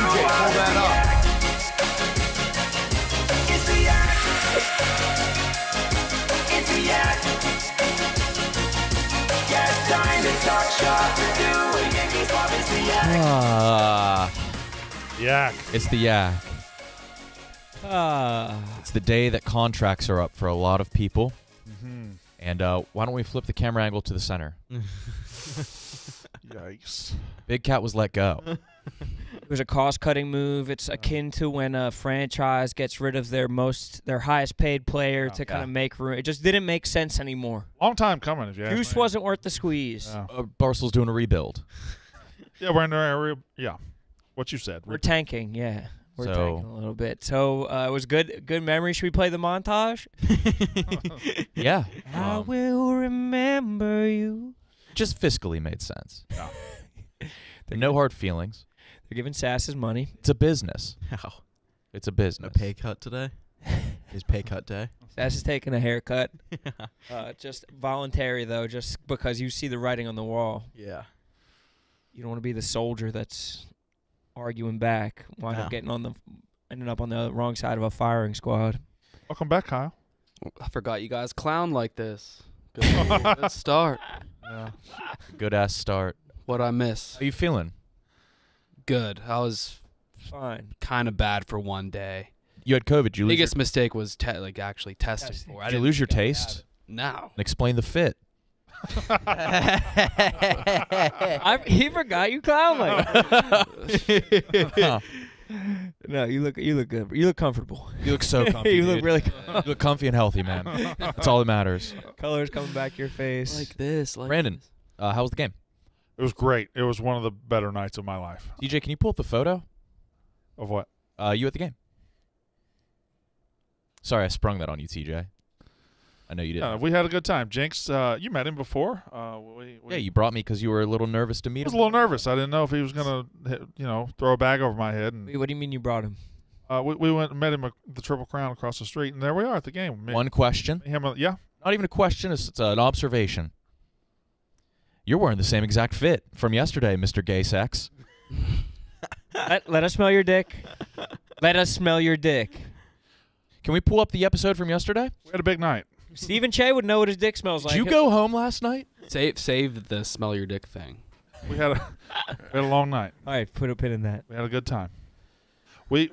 DJ, pull that up. It's a yacht. It's a yacht. Yes, time to talk shop to do a Yankee swap. It's the yacht. Yak. It's the yak. It's the day that contracts are up for a lot of people. Mm-hmm. And why don't we flip the camera angle to the center? Yikes. Big Cat was let go. It was a cost-cutting move. It's akin to when a franchise gets rid of their highest-paid player to kind of make room. It just didn't make sense anymore. Long time coming, if you ask me. Juice wasn't worth the squeeze. Yeah. Barstool's doing a rebuild. Yeah, we're in our yeah. What you said. We're tanking, yeah. We're tanking a little bit. So it was good memory. Should we play the montage? Yeah. I will remember you. Just fiscally made sense. Yeah. No hard feelings. They're giving Sass his money. It's a business. How? It's a business. A pay cut today? His pay cut day? Sass is taking a haircut. Just voluntary, though, just because you see the writing on the wall. Yeah. You don't want to be the soldier that's arguing back, wind up ending up on the wrong side of a firing squad. Welcome back, Kyle. I forgot you guys clown like this. Good start. Yeah. Good ass start. What'd I miss? How you feeling? Good. I was fine. Kind of bad for one day. You had COVID. You biggest mistake was actually testing for. Did you lose your taste? No. Explain the fit. He forgot you clown like. Huh. No, you look good. You look comfortable. You look so comfy. You look really you look comfy and healthy, man. That's all that matters. Colors coming back your face. Like this. Like Brandon, this. How was the game? It was great. It was one of the better nights of my life. DJ, can you pull up the photo? Of what? You at the game. Sorry, I sprung that on you, TJ. I know you did. We had a good time. Jinx, you met him before. Yeah, you brought me because you were a little nervous to meet him. I was a little nervous. I didn't know if he was going to, throw a bag over my head. And wait, what do you mean you brought him? We went and met him at the Triple Crown across the street, and there we are at the game. One question. Yeah. Not even a question. It's an observation. You're wearing the same exact fit from yesterday, Mr. Gay Sex. Let us smell your dick. Let us smell your dick. Can we pull up the episode from yesterday? We had a big night. Stephen Cheah would know what his dick smells like. Did you go home last night? Save the smell your dick thing. We had a long night. All right, put a pin in that. We had a good time. Did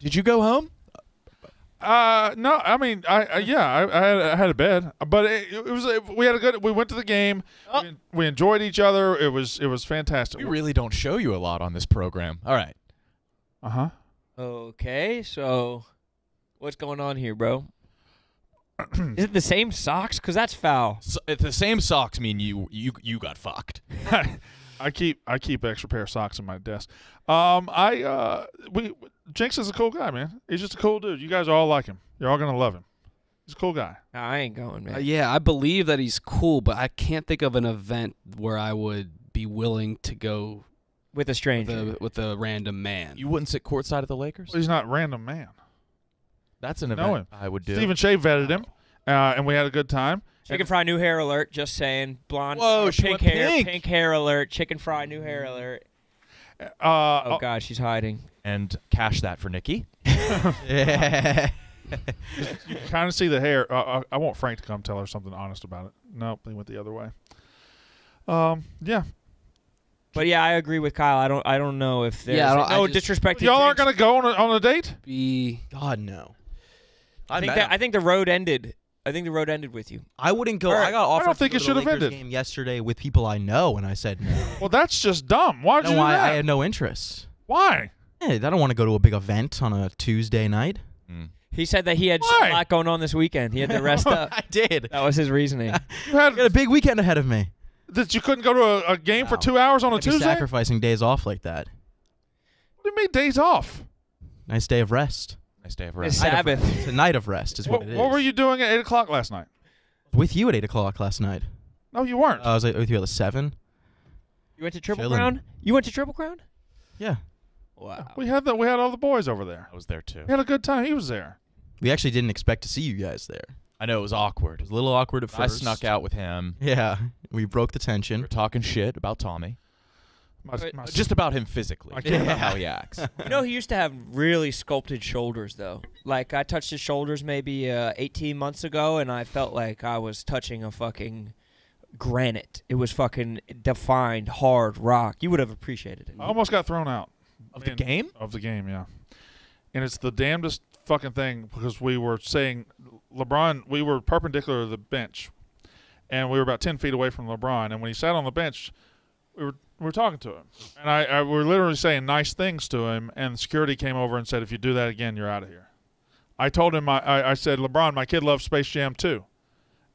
you go home? No. I mean, I had a bed, but we went to the game. Oh. We enjoyed each other. It was fantastic. We really don't show you a lot on this program. All right. Okay, so what's going on here, bro? Is it the same socks? Because that's foul. So if the same socks mean you got fucked. I keep extra pair of socks in my desk. Jinx is a cool guy, man. He's just a cool dude. You guys all like him. You're all gonna love him. He's a cool guy. I ain't going, man. Yeah, I believe that he's cool, but I can't think of an event where I would be willing to go with a stranger, with a random man. You wouldn't sit courtside at the Lakers. Well, he's not a random man. That's an event I would do. Stephen Cheah vetted him, and we had a good time. Chicken fry new hair alert, just saying. Blonde, whoa, pink hair alert, chicken fry new hair alert. Oh, God, she's hiding. And cash that for Nikki. Yeah. You kind of see the hair. I want Frank to come tell her something honest about it. Nope, they went the other way. Yeah. But yeah, I agree with Kyle. I don't know if there's no disrespect. Y'all aren't gonna go on a date? God no. I think the road ended. I think the road ended with you. I wouldn't go. Right. I got offered. I don't think it should have ended. Game yesterday with people I know, and I said no. Well, that's just dumb. Why did you do that? I had no interest. Why? Hey, I don't want to go to a big event on a Tuesday night. Mm. He said that he had a lot going on this weekend. He had to rest up. I did. That was his reasoning. You had a big weekend ahead of me. That you couldn't go to a game for 2 hours on a Tuesday? Sacrificing days off like that. What do you mean days off? Nice day of rest. It's Sabbath. It's a night of rest is what it is. What were you doing at 8 o'clock last night? With you at 8 o'clock last night. No, you weren't. I was with you at 7. You went to Triple Crown? You went to Triple Crown? Yeah. Wow. We had all the boys over there. I was there too. We had a good time. He was there. We actually didn't expect to see you guys there. I know, it was awkward. It was a little awkward at first. I snuck out with him. Yeah. We broke the tension. We were talking shit about Tommy. Just about him physically. I care about how he acts. You know, he used to have really sculpted shoulders, though. Like, I touched his shoulders maybe 18 months ago, and I felt like I was touching a fucking granite. It was fucking defined, hard rock. You would have appreciated it. I almost got thrown out. Of the game? Of the game, yeah. And it's the damnedest fucking thing because we were saying LeBron, we were perpendicular to the bench, and we were about 10 feet away from LeBron. And when he sat on the bench, we were talking to him. And we were literally saying nice things to him, and security came over and said, if you do that again, you're out of here. I told him, I said, LeBron, my kid loves Space Jam too.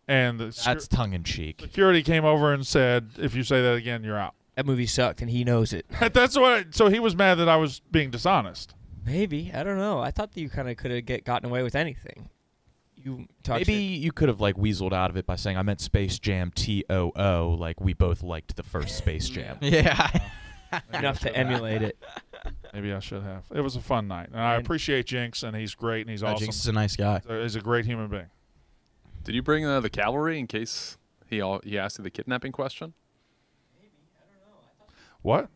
And that's tongue-in-cheek. Security came over and said, if you say that again, you're out. That movie sucked, and he knows it. That's what. So he was mad that I was being dishonest. Maybe. I don't know. I thought that you kind of could have gotten away with anything. Maybe you could have like weaseled out of it by saying I meant Space Jam TOO, like we both liked the first Space Jam. Yeah. Enough to emulate it. Maybe I should have. It was a fun night. And I appreciate Jinx, and he's great, and he's awesome. Jinx is a nice guy. He's a great human being. Did you bring the cavalry in case he asked you the kidnapping question? Maybe. I don't know. I thought what?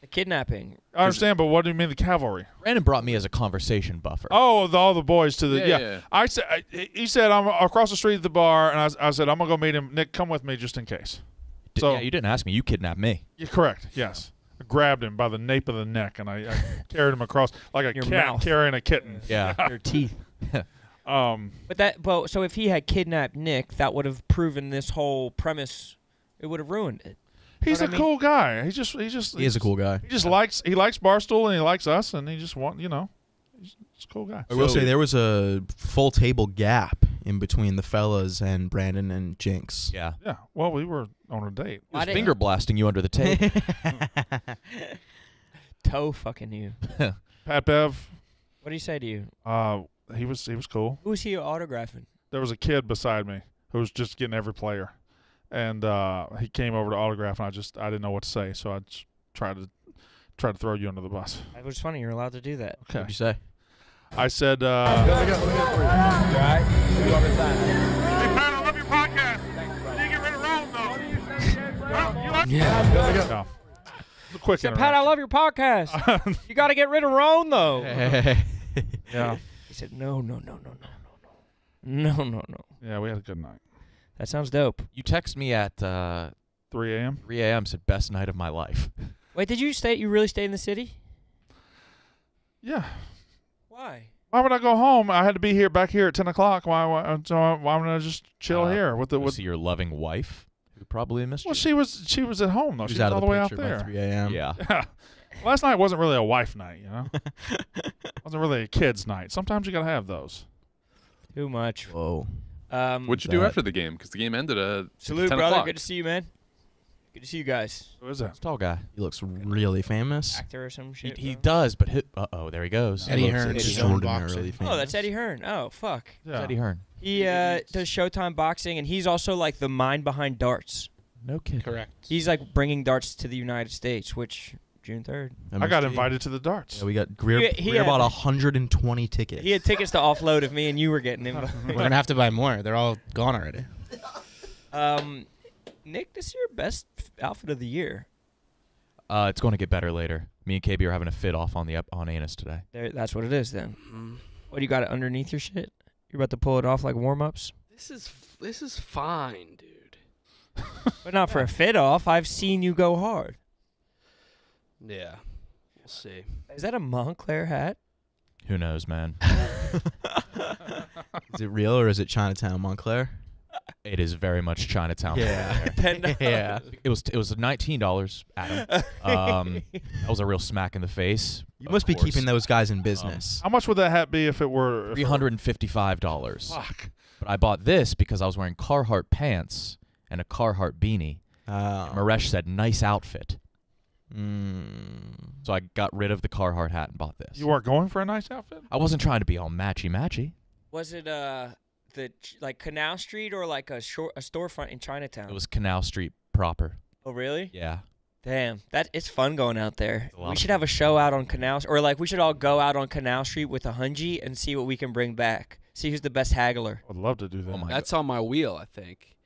The kidnapping. I understand, but what do you mean the cavalry? Brandon brought me as a conversation buffer. Oh, all the boys to the yeah. I said he said I'm across the street at the bar, and I said I'm gonna go meet him. Nick, come with me just in case. So yeah, you didn't ask me. You kidnapped me. Yeah, correct. Yes, I grabbed him by the nape of the neck, and I carried him across like a cat carrying a kitten. Yeah, your teeth. But so if he had kidnapped Nick, that would have proven this whole premise. It would have ruined it. He's a cool guy. He is a cool guy. He just likes Barstool, and he likes us, and he just he's a cool guy. I will say there was a full table gap in between the fellas and Brandon and Jinx. Yeah. Yeah. Well, we were on a date. He was finger blasting you under the table. Toe fucking you. Pat Bev. What did he say to you? He was cool. Who was he autographing? There was a kid beside me who was just getting every player. And he came over to autograph, and I didn't know what to say, so I just tried to throw you under the bus. It was funny. You're allowed to do that. Okay. What did you say? I said, Pat, I love your podcast. You got to get rid of Roan, though. Yeah. He said, no. Yeah, we had a good night. That sounds dope. You text me at 3 a.m.? 3 a.m. said, best night of my life. Wait, did you really stay in the city? Yeah. Why? Why would I go home? I had to be back here at 10 o'clock. Why would I just chill here? Was your loving wife who probably missed you? Well, she was at home, though. She was all the way out there. 3 a.m. Yeah. Last night wasn't really a wife night, you know? Wasn't really a kid's night. Sometimes you got to have those. Too much. Whoa. What'd you do after the game? Because the game ended at 10 o'clock. Good to see you, man. Good to see you guys. Who is that? It's a tall guy. He looks really famous. Actor or some shit. He does, but uh-oh, there he goes. Eddie Hearn. Oh, that's Eddie Hearn. Oh, fuck. Yeah. It's Eddie Hearn. He does Showtime boxing, and he's also like the mind behind darts. No kidding. Correct. He's like bringing dardarts to the United States, which... June 3rd. I got invited to the darts. Yeah, we got Greer bought 120 tickets. He had tickets to offload of me, and you were getting them. We're going to have to buy more. They're all gone already. Nick, this is your best outfit of the year. It's going to get better later. Me and KB are having a fit off on Anus today. That's what it is then. What, you got it underneath your shit? You're about to pull it off like warm-ups? This is fine, dude. But not for a fit off. I've seen you go hard. Yeah, we'll see. Is that a Montclair hat? Who knows, man? Is it real or is it Chinatown Montclair? It is very much Chinatown. Yeah, $10. Yeah. It was $19, Adam. That was a real smack in the face. You must be keeping those guys in business. How much would that hat be if it were $355? Fuck. But I bought this because I was wearing Carhartt pants and a Carhartt beanie. And Maresh said, "Nice outfit." So I got rid of the Carhartt hat and bought this. You weren't going for a nice outfit? I wasn't trying to be all matchy-matchy. Was it like Canal Street or like a storefront in Chinatown? It was Canal Street proper. Oh, really? Yeah. Damn. It's fun going out there. We should have a show out on Canal Street. Or like we should all go out on Canal Street with a hunji and see what we can bring back. See who's the best haggler. I'd love to do that. Oh my God. That's on my wheel, I think.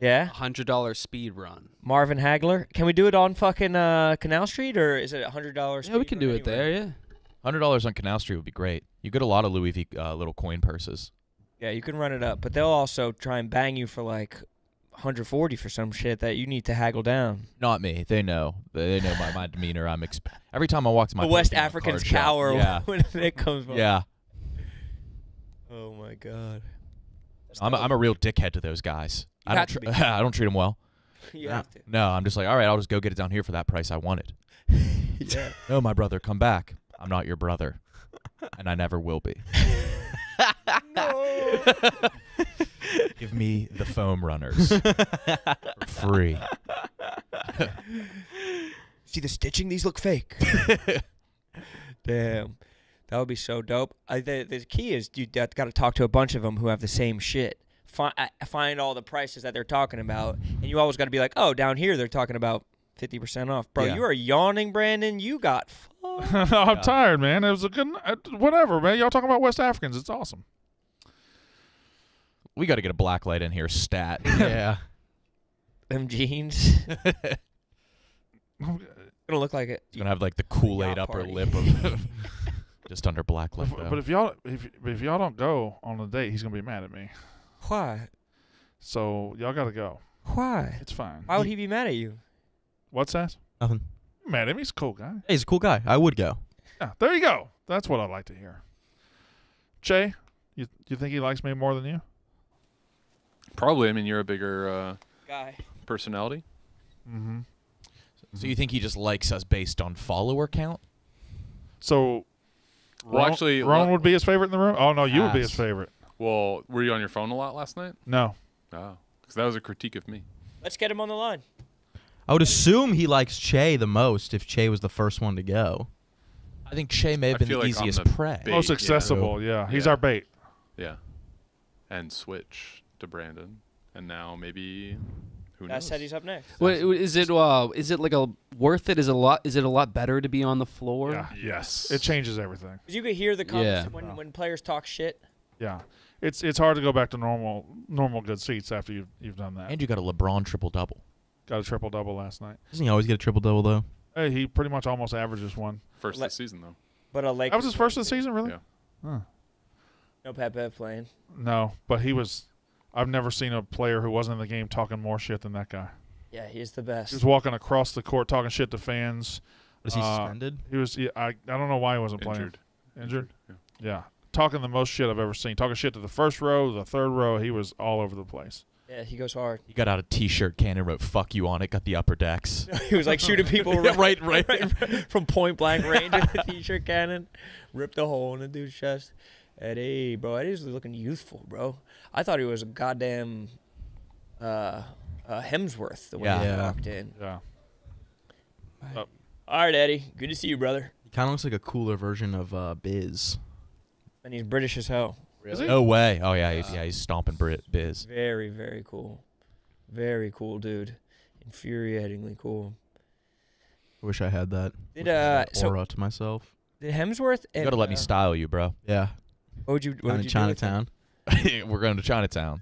Yeah. $100 speed run. Marvin Hagler. Can we do it on fucking Canal Street, or is it $100 speed run? Yeah, we can do it there, yeah. $100 on Canal Street would be great. You get a lot of Louis V little coin purses. Yeah, you can run it up, but they'll also try and bang you for like 140 for some shit that you need to haggle down. Not me. They know. They know my demeanor. Every time I walk to my West Africans cower when it comes by. Yeah. Oh my god. I'm a real dickhead to those guys. I don't treat them well. You have to. No, I'm just like, all right, I'll just go get it down here for that price I wanted. Yeah. No, my brother, come back. I'm not your brother, and I never will be. No. Give me the foam runners for free. See the stitching? These look fake. Damn. That would be so dope. The key is you got to talk to a bunch of them who have the same shit. Find all the prices that they're talking about, and you always got to be like, oh, down here they're talking about 50% off. Bro, you are yawning, Brandon. You got fucked. I'm tired, man. It was a good – whatever, man. Y'all talking about West Africans. It's awesome. We got to get a black light in here, stat. Yeah. Them jeans. It'll look like it. It's going to have like the Kool-Aid upper lip of – just under black light. But if y'all don't go on the date, he's gonna be mad at me. Why? So y'all gotta go. Why? It's fine. Why would he be mad at you? What's that? Nothing. Mad at me? He's a cool guy. Hey, he's a cool guy. I would go. Yeah, there you go. That's what I like to hear. Che, you think he likes me more than you? Probably. I mean, you're a bigger guy personality. Mm-hmm. So you think he just likes us based on follower count? So. Well, actually, Ron would be his favorite in the room? Oh, no, you would be his favorite. Well, were you on your phone a lot last night? No. Oh, because that was a critique of me. Let's get him on the line. I would assume he likes Che the most if Che was the first one to go. I think Che may have been the easiest prey. Most accessible, yeah. He's our bait. Yeah. And switch to Brandon. And now maybe... That's how he's up next. Wait, is it like a worth it? Is it a lot better to be on the floor? Yeah. Yes, it changes everything. You could hear the comments when players talk shit. Yeah, it's hard to go back to normal good seats after you've done that. And you got a LeBron triple-double. Got a triple-double last night. Doesn't he always get a triple-double though? Hey, he pretty much almost averages one. First of the season though. But that was his first of the season, really? Yeah. Huh. No Pat Bev playing. No, but he was. I've never seen a player who wasn't in the game talking more shit than that guy. Yeah, he's the best. He was walking across the court talking shit to fans. Was he suspended? He was. Yeah, I don't know why he wasn't playing. Injured? Yeah. Talking the most shit I've ever seen. Talking shit to the first row, the third row. He was all over the place. Yeah, he goes hard. He got out a T-shirt cannon, wrote "fuck you" on it, got the upper decks. He was like shooting people right from point blank range with a T-shirt cannon. Ripped a hole in the dude's chest. Eddie, bro, Eddie's looking youthful, bro. I thought he was a goddamn Hemsworth the way he walked in. Yeah. Oh. All right, Eddie. Good to see you, brother. He kind of looks like a cooler version of Biz. And he's British as hell. Really? No way. Oh, yeah. He's stomping Biz. Very, very cool. Very cool, dude. Infuriatingly cool. I wish I had that aura to myself. Did Hemsworth and... You got to let me style you, bro. Yeah. What would you? What I'm would in you Chinatown. We're going to Chinatown.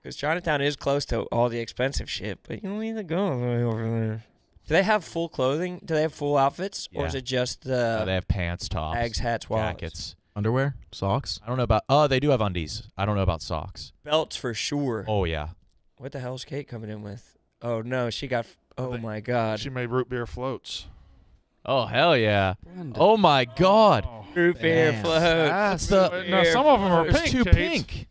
Because Chinatown is close to all the expensive shit, but you don't need to go over there. Do they have full clothing? Do they have full outfits, or is it just the? They have pants, tops, bags, hats, wallets, jackets, underwear, socks. I don't know about. Oh, they do have undies. I don't know about socks. Belts for sure. Oh yeah. What the hell's Kate coming in with? Oh no, she got. Oh my god. She made root beer floats. Oh, hell yeah. Brandon. Oh, my God. Oh, root beer floats. That's now, some of them are pink. Too pink.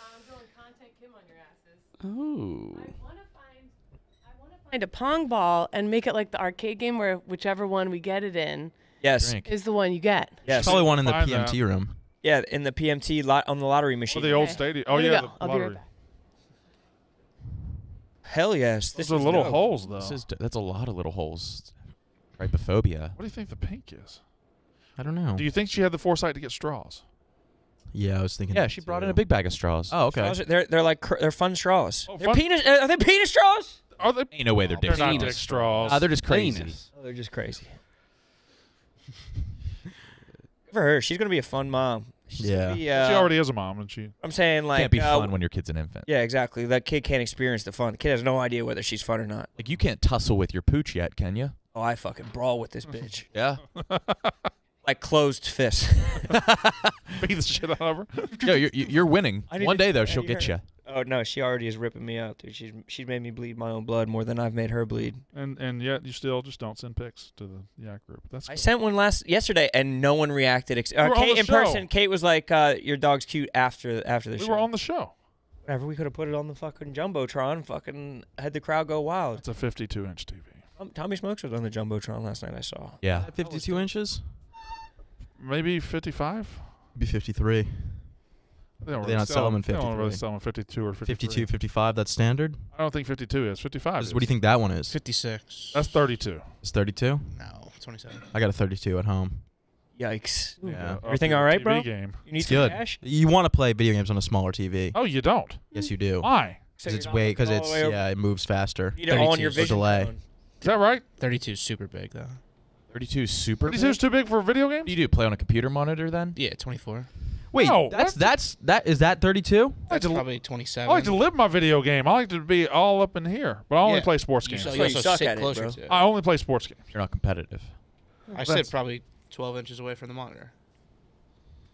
I'm going content Kim on your asses. Ooh. I want to find a pong ball and make it like the arcade game where whichever one we get it in is the one you get. Yes. There's probably one in the PMT room. Yeah, in the PMT on the lottery machine. Well, the old stadium. Oh, yeah, the lottery. Be right back. Hell yes. Those are little holes, though. That's a lot of little holes. Trypophobia. What do you think the pink is? I don't know. Do you think she had the foresight to get straws? Yeah, I was thinking. Yeah, she brought in a big bag of straws. Oh, okay. Straws are, they're fun straws. Oh, they're fun? Penis. Are they penis straws? Are they? Ain't no way they're dick straws. They're not dick straws. They're just crazy. Penis. Oh, they're just crazy. For her, she's gonna be a fun mom. She already has a mom, and she. I'm saying, like, can't be fun when your kid's an infant. Yeah, exactly. That kid can't experience the fun. The kid has no idea whether she's fun or not. Like, you can't tussle with your pooch yet, can you? Oh, I fucking brawl with this bitch. Yeah. Like closed fists. Beat the shit out of her. Yo, you're winning. One day though, she'll get you. Oh no, she already is ripping me out, dude. She's made me bleed my own blood more than I've made her bleed. And yet you still just don't send pics to the Yak group. That's cool. I sent one yesterday, and no one reacted. Kate in person. Kate was like, "Your dog's cute." After the show, we were on the show. Whatever, we could have put it on the fucking jumbotron. Fucking had the crowd go wild. It's a 52-inch TV. Tommy Smokes was on the jumbotron last night. I saw. Yeah, 52 inches. Maybe 55? Be 53. They don't sell them in 53. They don't really sell them in 52 or 53. 52, 55, that's standard? I don't think 52 is. 55 is. What do you think that one is? 56. That's 32. It's 32? No, 27. I got a 32 at home. Yikes. Ooh, yeah. Everything all right, bro? Game. You need some cash? You want to play video games on a smaller TV. Oh, you don't? Yes, you do. Why? Because it's way, because it's, yeah, it moves faster. You need it all on your vision phone. Is that right? 32 is super big, though. 32 is super. 32 is too big for video games. You do play on a computer monitor then? Yeah, 24. Wait, no, is that 32? That's probably 27. I like to live my video game. I like to be all up in here, but I only play sports games. You suck at it, bro. I only play sports games. You're not competitive. I sit probably 12 inches away from the monitor.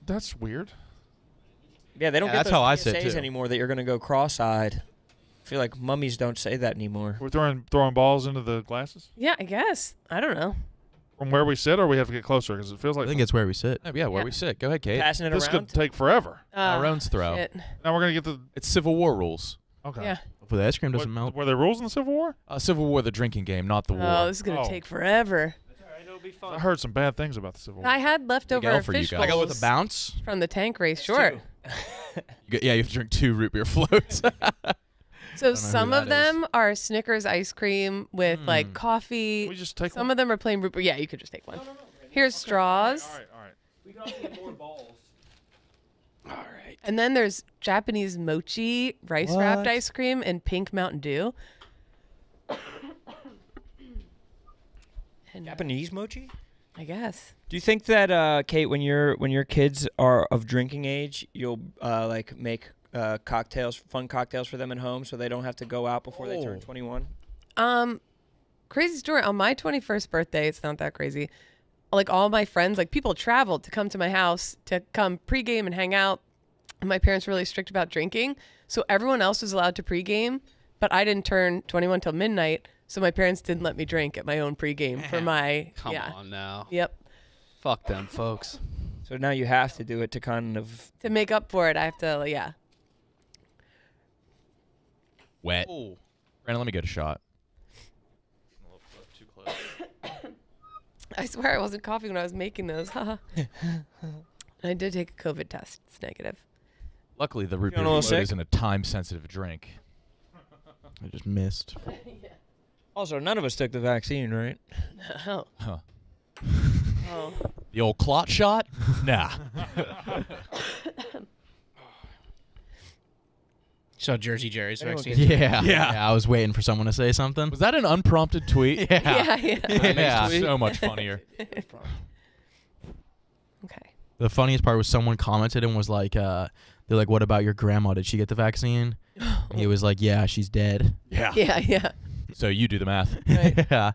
That's weird. Yeah, they don't get those PSAs anymore that you're going to go cross-eyed. I feel like mummies don't say that anymore. We're throwing balls into the glasses? Yeah, I guess. I don't know. From where we sit, or we have to get closer because it feels like I think it's where we sit. Oh, yeah, where we sit. Go ahead, Kate. Passing it around. This could take forever. Our own throw. Shit. Now we're gonna get the. It's Civil War rules. Okay. Yeah. Hopefully the ice cream doesn't melt. Were there rules in the Civil War? Civil War, the drinking game, not the war. Oh, this is gonna take forever. That's all right, it'll be fun. I heard some bad things about the Civil War. I had leftover fish bowls. I go with a bounce from the tank race. Sure. Yeah, you have to drink 2 root beer floats. So some of them are Snickers ice cream with like coffee. We just take some of them are plain root beer. Yeah, you could just take one. No. Here's straws. All right. We can also get more balls. All right. And then there's Japanese mochi, rice wrapped ice cream, and pink Mountain Dew. And Japanese mochi? I guess. Do you think that Kate, when your kids are of drinking age, you'll like make cocktails, fun cocktails for them at home, so they don't have to go out before they turn 21. Crazy story. On my 21st birthday, it's not that crazy. Like all my friends, like people traveled to come to my house to come pregame and hang out. And my parents were really strict about drinking, so everyone else was allowed to pregame, but I didn't turn 21 till midnight, so my parents didn't let me drink at my own pregame for my. Come on now. Yep. Fuck them folks. So now you have to do it to kind of to make up for it. I have to Wet. Ooh. Brandon, let me get a shot. Too close. I swear I wasn't coughing when I was making those. I did take a COVID test. It's negative. Luckily, the root beer float isn't a time-sensitive drink. I just missed. Yeah. Also, none of us took the vaccine, right? No. Huh. Oh. The old clot shot? Nah. So Jersey Jerry's vaccine. Yeah. I was waiting for someone to say something. Was that an unprompted tweet? Yeah. So much funnier. Okay. The funniest part was someone commented and was like, they're like, "What about your grandma? Did she get the vaccine?" And he was like, "Yeah, she's dead." Yeah. So you do the math. Right. Yeah.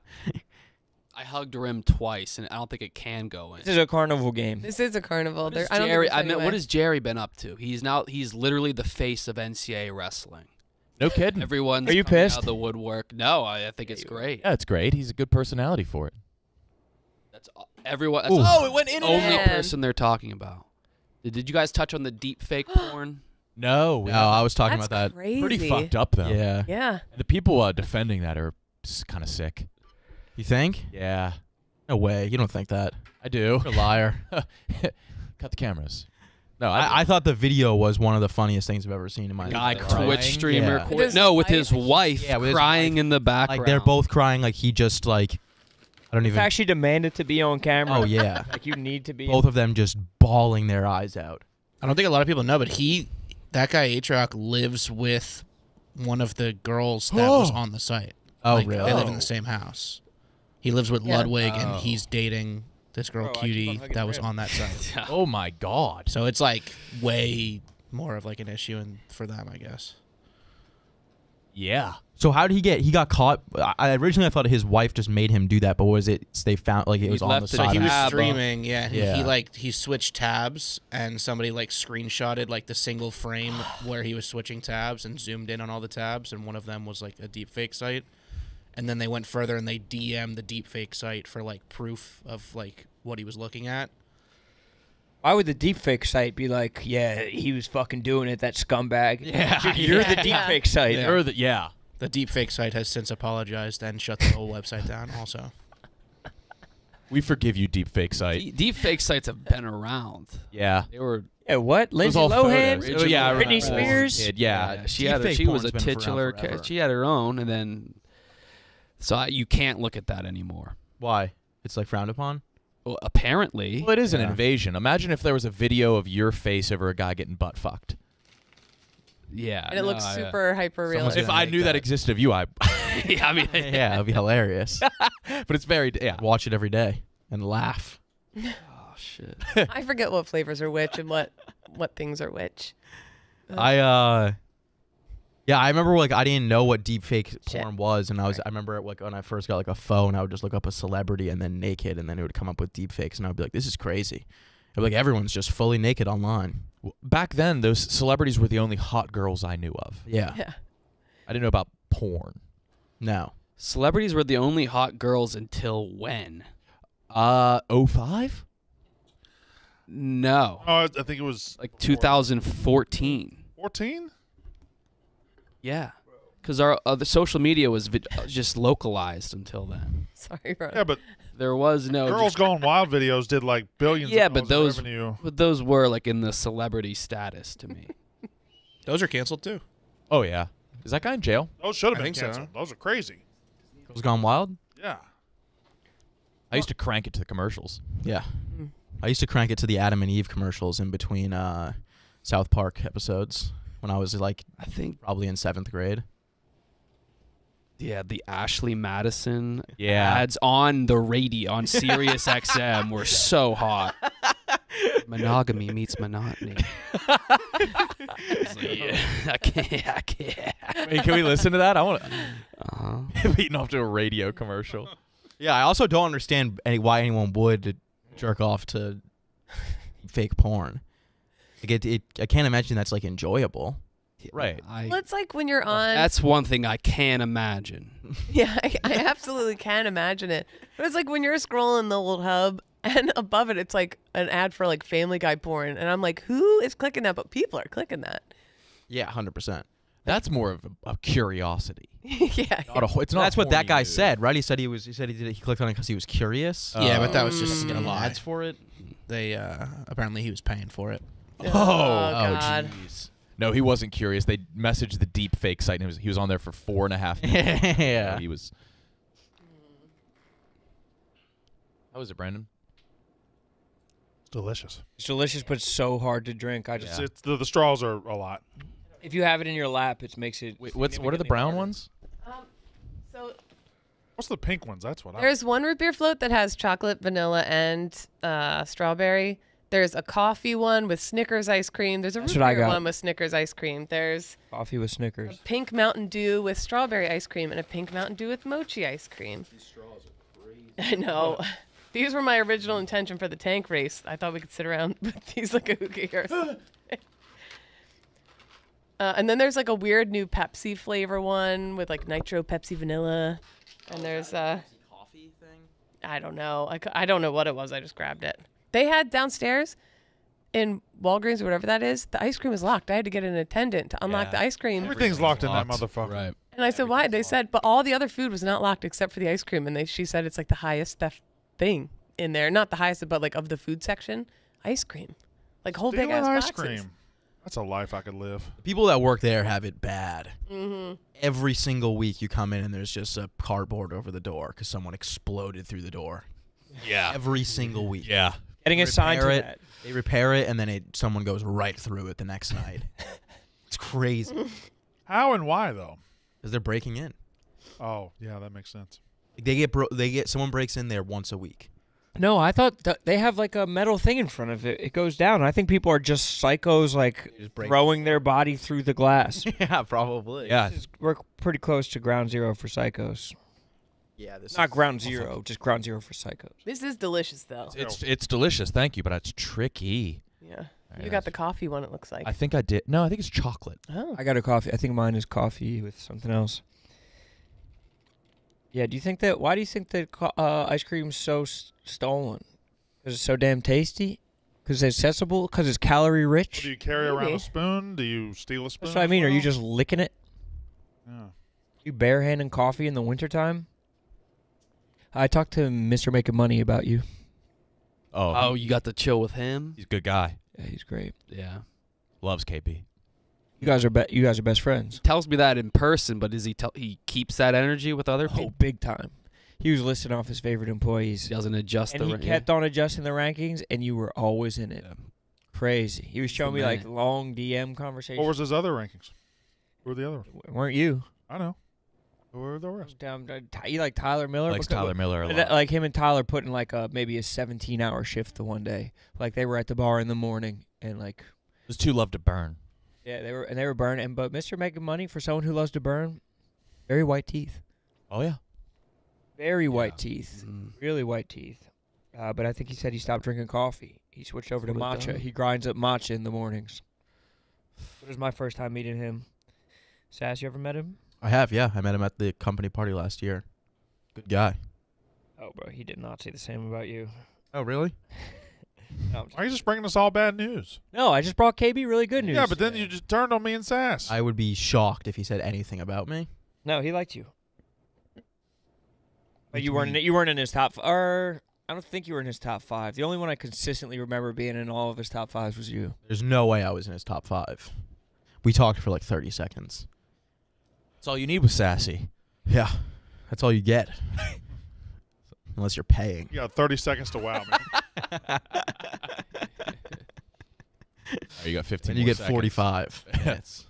I hugged a rim twice, and I don't think it can go in. This is a carnival game. This is a carnival. What has Jerry been up to? He's literally the face of NCAA wrestling. No kidding. Everyone's coming out of the woodwork. No, I think it's great. Yeah, it's great. He's a good personality for it. That's everyone. That's it went in. Only person they're talking about. Did you guys touch on the deep fake porn? No, I was talking about that. Crazy. Pretty fucked up though. Yeah. The people defending that are kind of sick. You think? Yeah. No way. You don't think that. I do. You're a liar. Cut the cameras. No, I thought the video was one of the funniest things I've ever seen in my life. Guy Twitch streamer. Yeah. With his wife crying in the background. Like, they're both crying. Like, he just, like, I don't even. In fact, she demanded to be on camera. Oh, yeah. Like, you need to be. Both of them just bawling their eyes out. I don't think a lot of people know, but that guy, Atrioc, lives with one of the girls that was on the site. Oh, like, really? They live in the same house. He lives with Ludwig, and he's dating this girl cutie that was on that side. Yeah. Oh my god! So it's like way more of like an issue and for them, I guess. Yeah. So how did he get? He got caught. Originally I thought his wife just made him do that, but was it they found like it was on the side? He was streaming, yeah. He like he switched tabs, and somebody like screenshotted like the single frame where he was switching tabs and zoomed in on all the tabs, and one of them was like a deepfake site, and then they went further and they DM'd the deepfake site for like proof of like what he was looking at. Why would the deepfake site be like, yeah, he was fucking doing it, that scumbag? Yeah, you're the deepfake site. Yeah. You're the, yeah. The deepfake site has since apologized and shut the whole website down also. We forgive you, deepfake site. Deepfake sites have been around. Yeah. They were... Yeah, what? Lindsay Lohan? Oh, yeah, Britney Spears? Kid, yeah. Yeah. She was a titular... She had her own, and then... So you can't look at that anymore. Why? It's like frowned upon? Well, apparently. Well, it is an invasion. Imagine if there was a video of your face over a guy getting butt-fucked. Yeah, and it looks super hyper real. If I knew that existed of you, I, yeah, I mean, yeah, it'd be hilarious. But it's very, yeah, watch it every day and laugh. Oh shit! I forget what flavors are which and what things are which. Yeah, I remember like I didn't know what deepfake porn was, and I was I remember like when I first got like a phone, I would just look up a celebrity and then naked, and then it would come up with deepfakes, and I'd be like, this is crazy. Like everyone's just fully naked online. Back then, those celebrities were the only hot girls I knew of. Yeah. Yeah. I didn't know about porn. No. Celebrities were the only hot girls until when? 05? No. I think it was like 2014. 14? Yeah. Because our the social media was just localized until then. Sorry, bro. Yeah, but there was no Girls Gone Wild videos did like billions. Yeah, of those revenue. But those were like in the celebrity status to me. Those are canceled too. Oh yeah, is that guy in jail? Those should have been canceled. So. Those are crazy. Girls Gone Wild. Yeah. I used to crank it to the commercials. Yeah. Mm. I used to crank it to the Adam and Eve commercials in between South Park episodes when I was like I think probably in 7th grade. Yeah, the Ashley Madison ads on the radio on Sirius XM were so hot. Monogamy meets monotony. I can't. Wait, can we listen to that? I want to. Beating off to a radio commercial. Yeah, I also don't understand why anyone would jerk off to fake porn. Like I can't imagine that's like enjoyable. Right. Well, it's like when you're on... That's one thing I can imagine. Yeah, I absolutely can imagine it. But it's like when you're scrolling the old hub and above it, it's like an ad for like Family Guy porn. And I'm like, who is clicking that? But people are clicking that. Yeah, 100%. That's more of a curiosity. Yeah. That's what that guy said, right? He said he clicked on it because he was curious. Yeah, but that was just a lie. Ads for it. They, apparently he was paying for it. Oh, God. Jeez. No, he wasn't curious. They messaged the deep fake site, and he was on there for 4.5 minutes. Yeah. So he was. How was it, Brandon? It's delicious. It's delicious, but it's so hard to drink. I just the straws are a lot. If you have it in your lap, it makes it. Wait, what are the brown ones? What's the pink ones? That's what I. There's one root beer float that has chocolate, vanilla, and strawberry. There's a coffee one with Snickers ice cream. There's a root beer one with Snickers ice cream. There's coffee with Snickers. A pink Mountain Dew with strawberry ice cream and a pink Mountain Dew with mochi ice cream. These straws are crazy. I know. These were my original intention for the tank race. I thought we could sit around with these like a hookah here. And then there's like a weird new Pepsi flavor one with like nitro Pepsi vanilla. And there's a coffee thing. I don't know. I don't know what it was. I just grabbed it. They had downstairs in Walgreens or whatever that is, the ice cream was locked. I had to get an attendant to unlock the ice cream. Everything's locked in that motherfucker. Right. And I said, why? They said, but all the other food was not locked except for the ice cream. And she said it's like the highest theft thing in there. Not the highest, but like of the food section. Ice cream. Like whole big ass boxes. Ice cream. That's a life I could live. The people that work there have it bad. Mm-hmm. Every single week you come in and there's just a cardboard over the door because someone exploded through the door. Yeah. Every single week. Yeah. Getting assigned to that. They repair it, and then someone goes right through it the next night. It's crazy. How and why, though? Because they're breaking in. Oh, yeah, that makes sense. Someone breaks in there once a week. No, I thought they have like a metal thing in front of it. It goes down. I think people are just psychos, like just throwing their body through the glass. Yeah, probably. Yeah, we're pretty close to ground zero for psychos. Yeah, this not is ground zero, awesome. Just ground zero for psychos. This is delicious, though. It's delicious, thank you, but it's tricky. Yeah, right, you got the coffee one. It looks like. I think I did. No, I think it's chocolate. Oh, I got a coffee. I think mine is coffee with something else. Yeah, do you think that? Why do you think that ice cream's so stolen? Because it's so damn tasty. Because it's accessible. Because it's calorie rich. Well, do you carry around a spoon? Do you steal a spoon? That's what I mean. Well? Are you just licking it? Yeah. You barehanding coffee in the wintertime? I talked to Mr. Making Money about you. Oh. Oh, you got to chill with him. He's a good guy. Yeah, he's great. Yeah. Loves KP. You guys are best friends. He tells me that in person, but he keeps that energy with other people? Oh, big time. He was listing off his favorite employees. He doesn't adjust the rankings. And he kept on adjusting the rankings, and you were always in it. Yeah. Crazy. He was showing me, like, long DM conversations. What was his other rankings? Who were the other ones? Weren't you. I know. Who were the rest? You like Tyler Miller? Likes Tyler Miller a lot. Like him and Tyler put in, like, maybe a 17-hour shift the one day. Like, they were at the bar in the morning, and, like. It was too love to burn. Yeah, they were burning. But Mr. Making Money, for someone who loves to burn, very white teeth. Oh yeah, very white teeth, really white teeth. But I think he said he stopped drinking coffee. He switched over to matcha. He grinds up matcha in the mornings. It was my first time meeting him. Sass, you ever met him? I have. Yeah, I met him at the company party last year. Good guy. Oh, bro, he did not say the same about you. Oh, really? No, why are you just bringing us all bad news? No, I just brought KB really good news. Yeah, but then you just turned on me and Sass. I would be shocked if he said anything about me. No, he liked you. But you weren't in his top. I don't think you were in his top five. The only one I consistently remember being in all of his top fives was you. There's no way I was in his top five. We talked for like 30 seconds. That's all you need with Sassy. Yeah, that's all you get. Unless you're paying. You got 30 seconds to wow me. Oh, you got 15 and you get seconds. 45 minutes.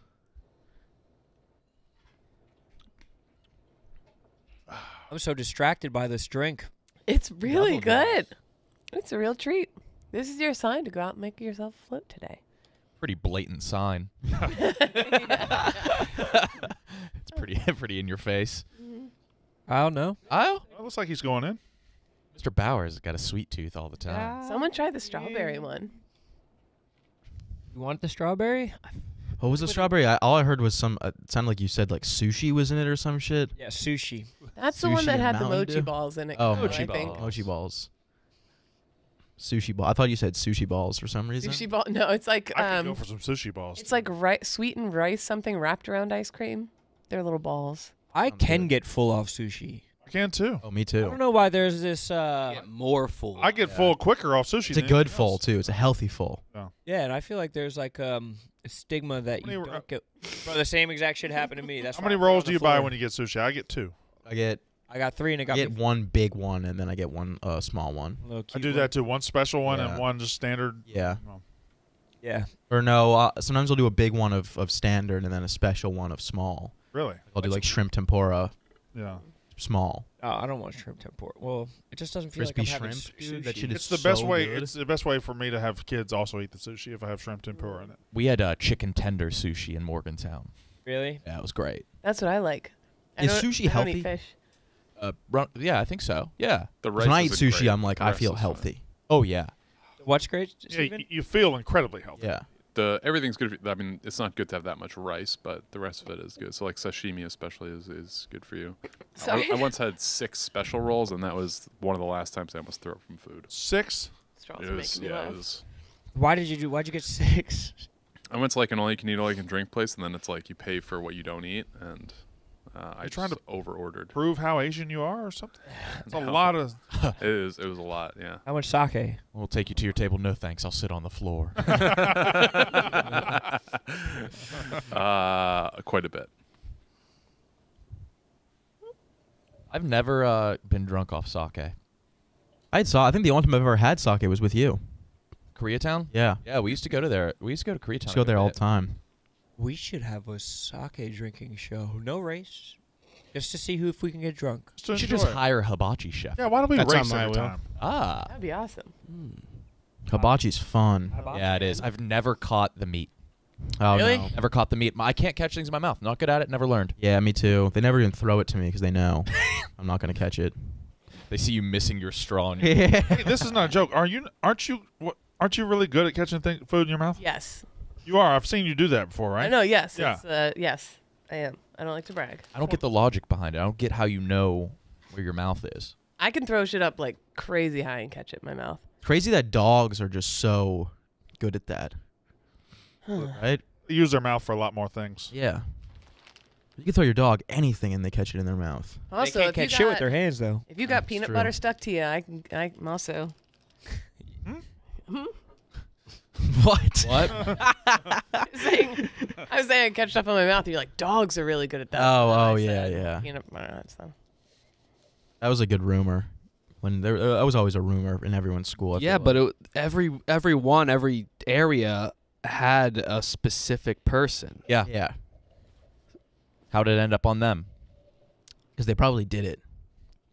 I'm so distracted by this drink. It's really good. It's a real treat. This is your sign to go out and make yourself float today. Pretty blatant sign. It's pretty in your face. I don't know. It looks like he's going in. Mr. Bowers has got a sweet tooth all the time. Someone try the strawberry one. You want the strawberry? What was the strawberry? All I heard was some. It sounded like you said like sushi was in it or some shit. Yeah, sushi. That's the one that had the mochi balls in it. Oh, mochi balls. Mochi balls. Sushi ball. I thought you said sushi balls for some reason. Sushi ball. No, it's like. I could go for some sushi balls. It's like sweetened rice something wrapped around ice cream. They're little balls. I can get full off sushi. I can too. Oh, me too. I don't know why there's this more full. I get full quicker off sushi. It's a good full too. It's a healthy full. Oh. Yeah, and I feel like there's like a stigma that you don't get. Bro, the same exact shit happened to me. That's how many rolls do you buy when you get sushi? I get two. I got three, and I get one big one, and then I get one small one. I do that too. One special one and one just standard. Yeah. Well. Yeah. Or no, sometimes I'll do a big one of standard, and then a special one of small. Really? I'll do like shrimp tempura. Yeah. Small. Oh, I don't want shrimp tempura. Well, it just doesn't feel like I'm having sushi. That shit is so good. It's the best way for me to have kids also eat the sushi if I have shrimp tempura in it. We had chicken tender sushi in Morgantown. Really? Yeah, it was great. That's what I like. Is sushi healthy? I don't eat fish. Yeah, I think so. Yeah. When I eat sushi, I'm like, I feel healthy. Oh, yeah. What's great, Stephen? Yeah, you feel incredibly healthy. Yeah. Everything's good. I mean, it's not good to have that much rice, but the rest of it is good. So, like sashimi, especially, is good for you. I once had 6 special rolls, and that was one of the last times I almost threw up from food. 6? Why'd you get 6? I went to like an all-you-can-eat, all-you-can-drink place, and then it's like you pay for what you don't eat, and I trying to over-ordered. Prove how Asian you are, or something. It's a lot of. It was a lot. Yeah. How much sake? We'll take you to your table. No thanks. I'll sit on the floor. Quite a bit. I've never been drunk off sake. I think the only time I've ever had sake was with you. Koreatown. Yeah. Yeah. We used to go to there. We used to go to Koreatown. Used to go there all the time. We should have a sake drinking show. No race. Just to see who if we can get drunk. We should just hire a hibachi chef. Yeah, why don't we race on my time? Ah. That'd be awesome. Mm. Hibachi's fun. Hibachi. Yeah, it is. I've never caught the meat. Oh, really? No. Never caught the meat. I can't catch things in my mouth. Not good at it. Never learned. Yeah, me too. They never even throw it to me because they know I'm not going to catch it. They see you missing your straw. And yeah. Hey, this is not a joke. Aren't you really good at catching food in your mouth? Yes. You are. I've seen you do that before, right? I know. Yes. Yeah. Yes, I am. I don't like to brag. I don't get the logic behind it. I don't get how you know where your mouth is. I can throw shit up like crazy high and catch it in my mouth. Crazy that dogs are just so good at that. Right? They use their mouth for a lot more things. Yeah. You can throw your dog anything and they catch it in their mouth. Also, they can't catch shit with their hands, though. If you got peanut butter stuck to you, I'm also. Hmm? What? What? I was saying I catch stuff in my mouth, and you're like, dogs are really good at that. Oh, yeah. Peanut butter, so. That was a good rumor. When there, I was always a rumor in everyone's school. Yeah, but like. every area had a specific person. Yeah. Yeah. How did it end up on them? Because they probably did it.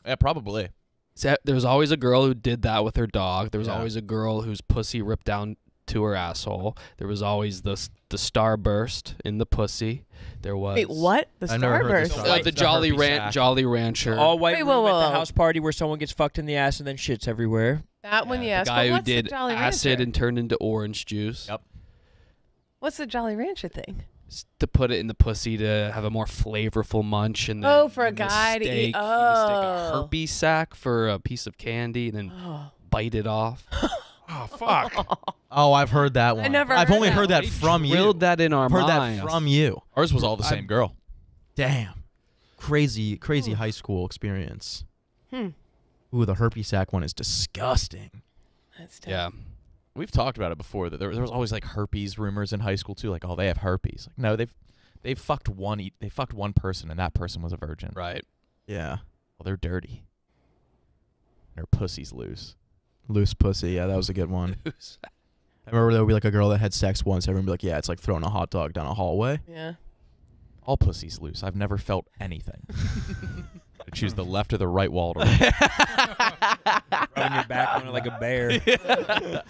Yeah, probably. So, there was always a girl who did that with her dog. There was always a girl whose pussy ripped down to her asshole. There was always the starburst in the pussy. There was. Wait, what? The starburst? The Jolly Rancher. All white at the house party where someone gets fucked in the ass and then shits everywhere. That one, yes. The guy who did acid and turned into orange juice. Yep. What's the Jolly Rancher thing? To put it in the pussy to have a more flavorful munch, and then stick a herpes sack for a piece of candy and then bite it off. Oh fuck! Oh, I've heard that one. I've only heard that from you. Drilled that in our minds. Heard that from you. Ours was all the same girl. Damn, crazy high school experience. Hmm. Ooh, the herpes sack one is disgusting. That's tough. Yeah. We've talked about it before that there was always like herpes rumors in high school too, like oh they have herpes. Like no, they've fucked one person and that person was a virgin. Right. Yeah. Well, they're dirty. Their pussy's loose. Loose pussy. Yeah, that was a good one. I remember there would be like a girl that had sex once. Everyone would be like, yeah, it's like throwing a hot dog down a hallway. Yeah. All pussy's loose. I've never felt anything. I choose the left or the right wall to rubbing your back on it like a bear. Yeah.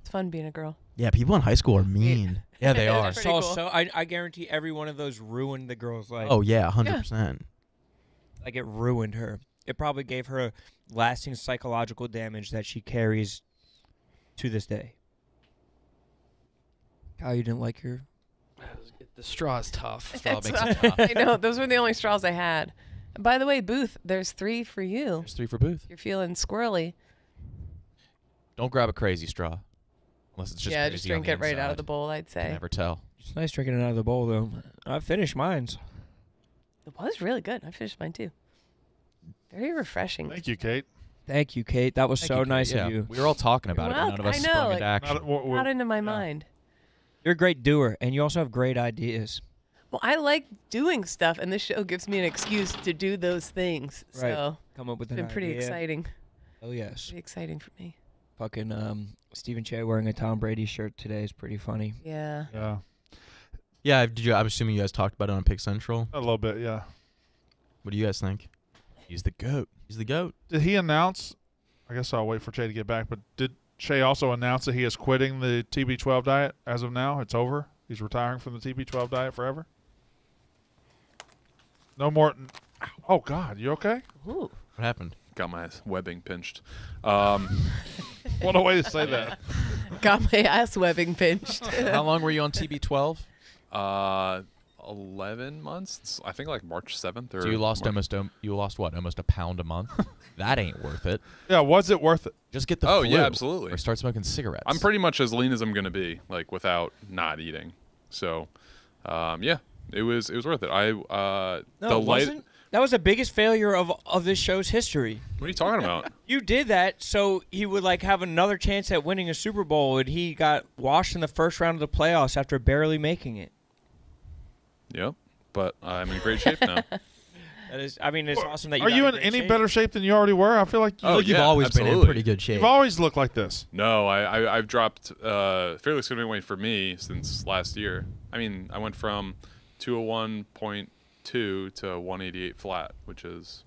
It's fun being a girl. Yeah, people in high school are mean. Yeah, they are. Cool. So I guarantee every one of those ruined the girl's life. Oh, yeah, 100%. Yeah. Like, it ruined her. It probably gave her lasting psychological damage that she carries to this day. Kyle, you didn't like your... The straw is tough. Straw makes it tough. I know. Those were the only straws I had. By the way, Booth, there's three for you. There's three for Booth. You're feeling squirrely. Don't grab a crazy straw. Unless it's just crazy. Yeah, just drink it right out of the bowl, I'd say. You can never tell. It's nice drinking it out of the bowl, though. I finished mine. It was really good. I finished mine, too. Very refreshing. Thank you, Kate. Thank you, Kate. That was so nice of you. We were all talking about it. None of us sprung into action. Not into my mind. You're a great doer, and you also have great ideas. Well, I like doing stuff, and this show gives me an excuse to do those things. Right. So come up with an idea. It's been pretty exciting. Oh, yes. Pretty exciting for me. Fucking Stephen Cheah wearing a Tom Brady shirt today is pretty funny. Yeah. Yeah. Yeah, I'm assuming you guys talked about it on Pick Central. A little bit, yeah. What do you guys think? He's the GOAT. He's the GOAT. Did he announce? I guess I'll wait for Cheah to get back, but did Cheah also announced that he is quitting the TB12 diet as of now. It's over. He's retiring from the TB12 diet forever. No more. Oh, God. You okay? Ooh. What happened? Got my ass webbing pinched. What a way to say that. Got my ass webbing pinched. How long were you on TB12? 11 months. It's, I think like March 7th. Or so you lost almost what? Almost a pound a month? That ain't worth it. Yeah, was it worth it? Just get the flu. Yeah, absolutely. Or start smoking cigarettes. I'm pretty much as lean as I'm going to be, like, without not eating. So, yeah, it was worth it. That was the biggest failure of this show's history. What are you talking about? You did that so he would, like, have another chance at winning a Super Bowl, and he got washed in the first round of the playoffs after barely making it. Yep, but I'm in great shape now. That is, I mean, it's awesome that you. Are you in any better shape than you already were? I feel like you've always been in pretty good shape. You've always looked like this. No, I've dropped fairly significant weight for me since last year. I mean, I went from 201.2 to 188 flat, which is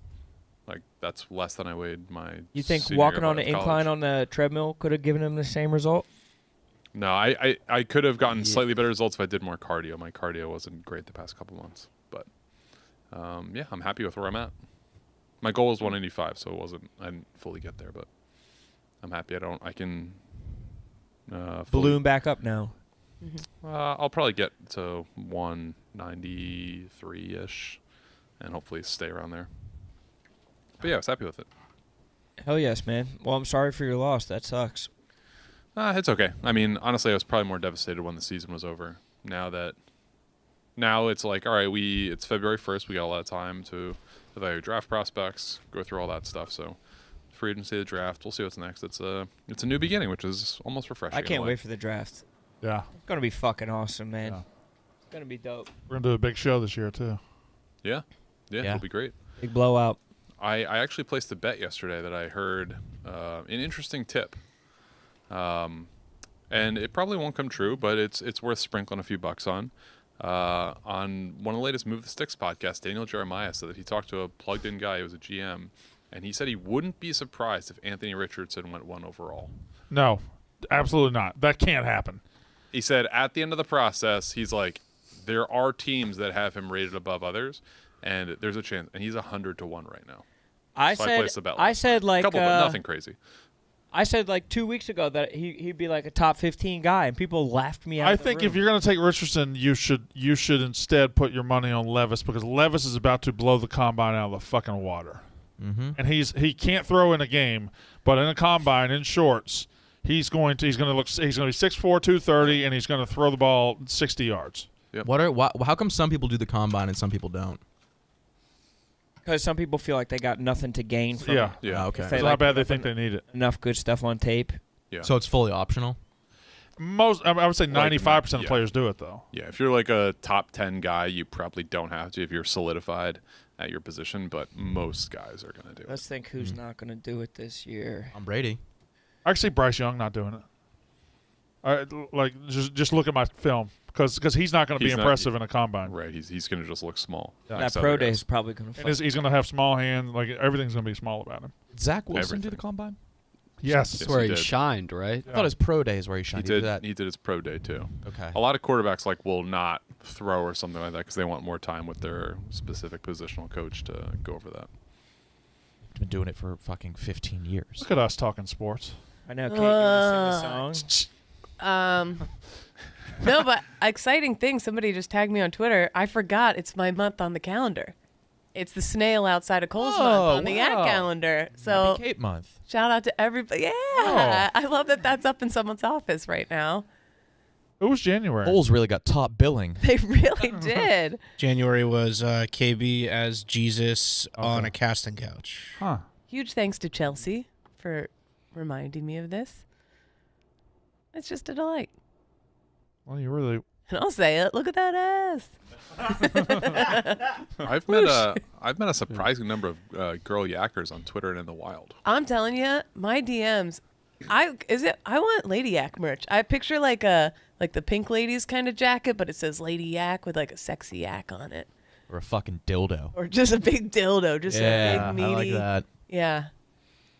like, that's less than I weighed my. You think walking on an incline on the treadmill could have given him the same result? No, I could have gotten slightly better results if I did more cardio. My cardio wasn't great the past couple months, but yeah, I'm happy with where I'm at. My goal was 185, so it wasn't. I didn't fully get there, but I'm happy. I can balloon back up now. I'll probably get to 193-ish and hopefully stay around there. But yeah, I was happy with it. Hell yes, man. Well, I'm sorry for your loss. That sucks. It's okay. I mean, honestly, I was probably more devastated when the season was over. Now it's like, all right, it's February 1st. We got a lot of time to evaluate draft prospects, go through all that stuff. So free agency, the draft, we'll see what's next. It's a new beginning, which is almost refreshing. I can't wait for the draft. Yeah. It's going to be fucking awesome, man. Yeah. It's going to be dope. We're going to do a big show this year, too. Yeah. Yeah, it'll be great. Big blowout. I actually placed a bet yesterday that I heard an interesting tip. And it probably won't come true, but it's worth sprinkling a few bucks on. On one of the latest Move the Sticks podcasts, Daniel Jeremiah said that he talked to a plugged-in guy who was a GM, and he said he wouldn't be surprised if Anthony Richardson went 1 overall. No, absolutely not. That can't happen. He said at the end of the process, he's like, there are teams that have him rated above others, and there's a chance. And he's 100 to 1 right now. I said like a couple, but nothing crazy. I said like 2 weeks ago that he'd be like a top 15 guy, and people laughed me out. I think if you're going to take Richardson, you should instead put your money on Levis, because Levis is about to blow the combine out of the fucking water, and he can't throw in a game, but in a combine in shorts. He's going to be 6'4", 230, and he's going to throw the ball 60 yards. Yep. How come some people do the combine and some people don't? Because some people feel like they got nothing to gain from it. Yeah. Oh, okay. It's not bad. They think they need it. Enough good stuff on tape. Yeah. So it's fully optional. I would say 95% of players do it though. Yeah. If you're like a top 10 guy, you probably don't have to if you're solidified at your position. But most guys are going to do it. Let's think who's not going to do it this year. I'm Brady. Actually, Bryce Young not doing it. Just look at my film, because he's not going to be impressive in a combine. Right, he's going to just look small. Yeah. That pro day is probably going to. He's going to have small hands. Like everything's going to be small about him. Zach Wilson did the combine. Yes, that's where he shined. Right, I thought his pro day is where he shined. He did that. He did his pro day too. Okay. A lot of quarterbacks will not throw or something like that because they want more time with their specific positional coach to go over that. He's been doing it for fucking 15 years. Look at us talking sports. I know. Kate, you want to sing the song? No, but exciting thing. Somebody just tagged me on Twitter. I forgot it's my month on the calendar. It's the snail outside of Kohl's month on the ad calendar. So Happy Kate month. Shout out to everybody. Yeah, I love that. That's up in someone's office right now. It was January. Kohl's really got top billing. They really did. January was KB as Jesus on a casting couch. Huh. Huge thanks to Chelsea for reminding me of this. It's just a delight. Well, you really. And I'll say it. Look at that ass. I've met a surprising number of girl yackers on Twitter and in the wild. I'm telling you, my DMs. I want Lady Yak merch. I picture like the Pink Ladies kind of jacket, but it says Lady Yak with like a sexy yak on it. Or a fucking dildo. Or just a big dildo. Just a big meaty. I like that. Yeah.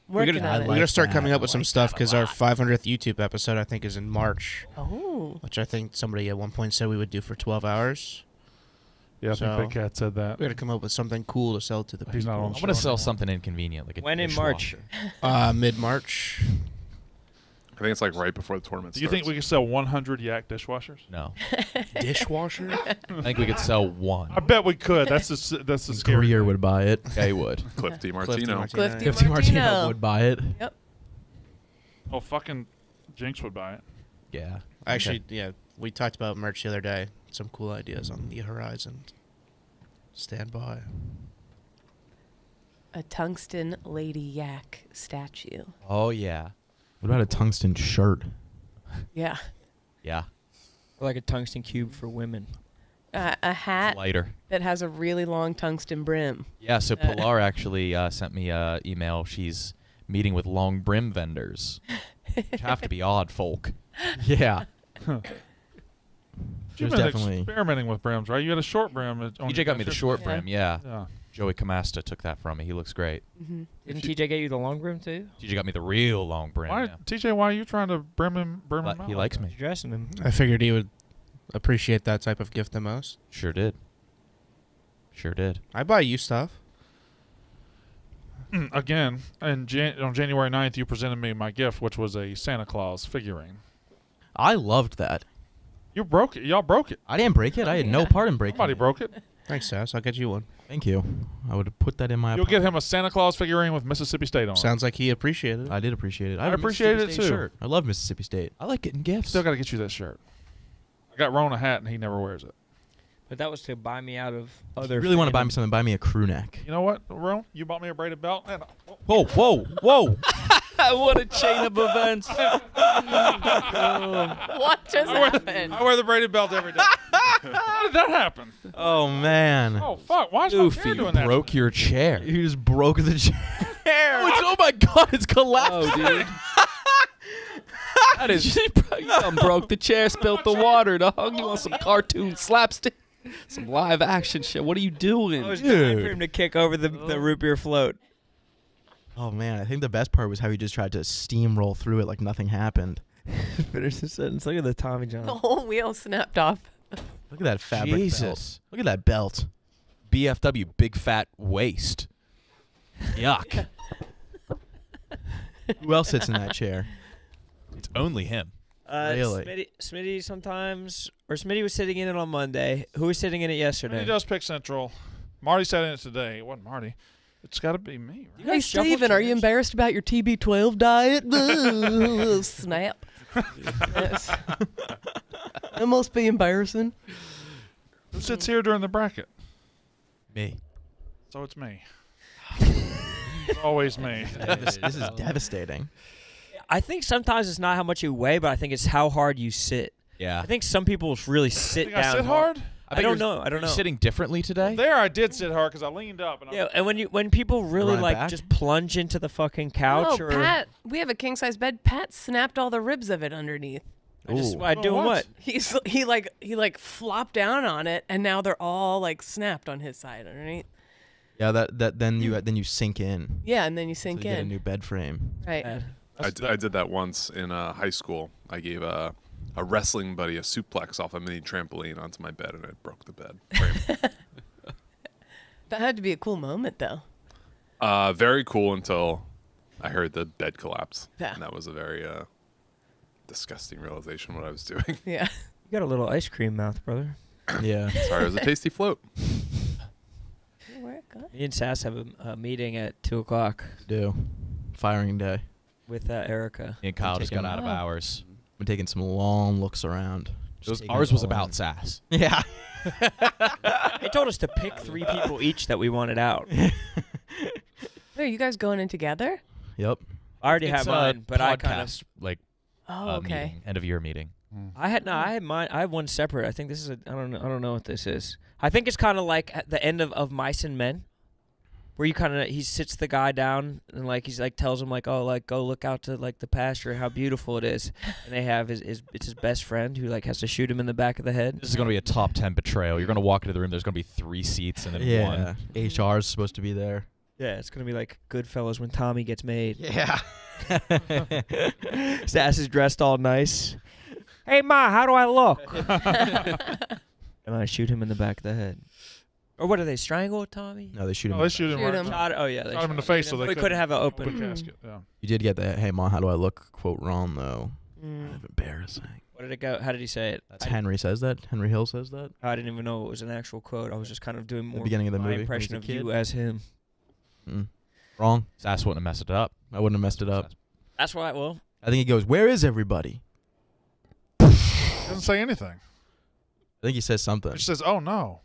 We're gonna start coming up with some stuff because our 500th YouTube episode I think is in March. Oh. Which I think somebody at one point said we would do for 12 hours. Yeah, I think Big Cat said that. We're gonna come up with something cool to sell to the people. I'm gonna sell something inconvenient. Like when in March? Mid-March. I think it's like right before the tournament. Do you think we could sell 100 yak dishwashers? No. Dishwasher? I think we could sell one. I bet we could. That's the scary. Greer would buy it. Yeah, he would. Cliff DiMartino. Cliff DiMartino would buy it. Yep. Oh, fucking Jinx would buy it. Yeah. Actually, we talked about merch the other day. Some cool ideas on the horizon. Stand by. A tungsten lady yak statue. Oh yeah. What about a tungsten shirt? Yeah. Yeah. Or like a tungsten cube for women. A hat that has a really long tungsten brim. Yeah, so Pilar actually sent me an email. She's meeting with long brim vendors. Which have to be odd folk. Yeah. You've been experimenting with brims, right? You had a short brim. TJ got me the short brim, yeah. Joey Camasta took that from me. He looks great. Mm-hmm. Didn't TJ get you the long brim, too? TJ got me the real long brim. Why, yeah. TJ, why are you trying to brim him out? He likes me. You're dressing him. I figured he would appreciate that type of gift the most. Sure did. Sure did. I buy you stuff. Again, and on January 9th, you presented me my gift, which was a Santa Claus figurine. I loved that. You broke it. Y'all broke it. I didn't break it. I had no part in breaking it. Somebody broke it. Thanks, Sass. I'll get you one. Thank you. I would put that in my apartment. You'll get him a Santa Claus figurine with Mississippi State on it. Sounds like he appreciated it. I did appreciate it. I appreciated it, too. Shirt. I love Mississippi State. I like getting gifts. Still got to get you that shirt. I got Ron a hat, and he never wears it. But that was to buy me out of other. You really want to buy me something, buy me a crew neck. You know what, Ron? You bought me a braided belt. And whoa, whoa, whoa. What a chain of events. What just happened? I wear the braided belt every day. How did that happen? Oh, man. Oh, fuck. Why is my chair doing that? You broke your chair. You just broke the chair. Oh, my God. It's collapsed. Oh, dude. That is. You broke the chair, spilled the water, dog. You want some cartoon slapstick? Some live action shit. What are you doing? I was just waiting for him to kick over the root beer float. Oh, man, I think the best part was how he just tried to steamroll through it like nothing happened. Finish the sentence. Look at the Tommy John. The whole wheel snapped off. Look at that fabric belt. Look at that belt. BFW, big fat waist. Yuck. Who else sits in that chair? It's only him. Really? Smitty sometimes, or Smitty was sitting in it on Monday. Who was sitting in it yesterday? Smitty does pick Central. Marty sat in it today. It wasn't Marty. It's got to be me, right? Hey, Stephen, are you embarrassed about your TB12 diet? Snap. Yes. That must be embarrassing. Who sits here during the bracket? Me. So it's me. It's always me. This is devastating. I think sometimes it's not how much you weigh, but I think it's how hard you sit. Yeah. I think some people really sit down. I sit hard? I don't know. I don't know. Sitting differently today? Well, there, I did sit hard because I leaned up. And yeah, and when people really like back? Just plunge into the fucking couch. No, or Pat, we have a king size bed. Pat snapped all the ribs of it underneath. Ooh. Doing what? He like flopped down on it, and now they're all like snapped on his side underneath. Yeah, then you sink in. Yeah, and then you sink in. Get a new bed frame. Right. I did that once in high school. I gave a wrestling buddy a suplex off a mini trampoline onto my bed, and it broke the bed frame. That had to be a cool moment, though. Very cool until I heard the bed collapse. Yeah. And that was a very disgusting realization what I was doing. Yeah. You got a little ice cream mouth, brother. Yeah. Sorry, it was a tasty float. Me and Sass have a meeting at 2 o'clock. Do. Firing day. With Erica. Me and Kyle just got out of hours. Been taking some long looks around. Ours was about Sass. Yeah. They told us to pick 3 people each that we wanted out. Are you guys going in together? Yep. I already have mine, but podcast, I kind of like. Oh, okay. Meeting, end of year meeting. Mm. I had mine. I have one separate. I think this is a. I don't know what this is. I think it's kind of like at the end of Mice and Men, where you kind of he sits the guy down and like he's like tells him like go look out to like the pasture, how beautiful it is, and they have his best friend who like has to shoot him in the back of the head. This is gonna be a top 10 betrayal. You're gonna walk into the room. There's gonna be 3 seats and then one. HR is supposed to be there. Yeah, it's gonna be like Goodfellas when Tommy gets made. Yeah. Sass is dressed all nice. Hey Ma, how do I look? And I shoot him in the back of the head. Or what, do they strangle Tommy? No, they shoot him. Oh, they shoot him. Shot, oh, yeah. They shot him in the face, so they couldn't have an open casket. Yeah. You did get that, hey, Ma, how do I look, quote, wrong, though. Mm. Kind of embarrassing. What did it go? How did he say it? Henry says that. Henry Hill says that. I didn't even know it was an actual quote. I was just kind of doing more the beginning of the movie. Impression of you as him. Mm. Wrong. Sass wouldn't have messed it up. I wouldn't have messed it up. That's why, well. I think he goes, where is everybody? Doesn't say anything. I think he says something. He says, oh, no.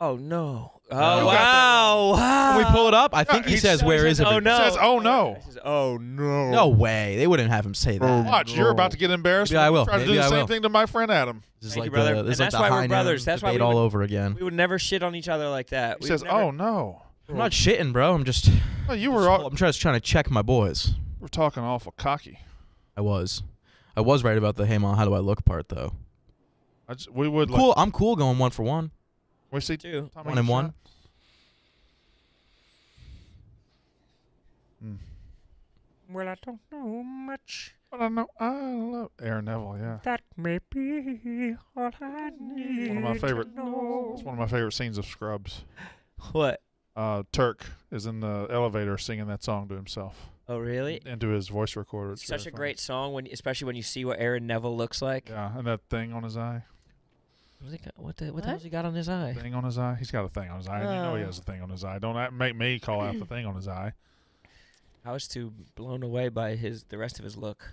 Oh, no. Oh, wow. Can we pull it up? I think he says, where is it? Oh, no. He says, oh, no. He says, oh, no. No way. They wouldn't have him say that. Watch, you're about to get embarrassed. Yeah, I will. Try to do the same thing to my friend Adam. This is like that's why we're brothers. That's why we all over again. We would never shit on each other like that. He says, oh, no. I'm not shitting, bro. I'm just I'm just trying to check my boys. We're talking awful cocky. I was. I was right about the, hey, Ma, how do I look part, though. We would cool. Like, I'm cool going 1 for 1. We see 2. Tommy 1 and 1. Mm. Well, I don't know much. But I know I love Aaron Neville. Yeah. That may be all I need. One of my favorite. It's one of my favorite scenes of Scrubs. What? Turk is in the elevator singing that song to himself. Oh, really? Into his voice recorder. It's such a great song, when, especially when you see what Aaron Neville looks like. Yeah, and that thing on his eye. What the hell's he got on his eye? Thing on his eye? He's got a thing on his eye. You know he has a thing on his eye. Don't make me call out the thing on his eye. I was too blown away by the rest of his look.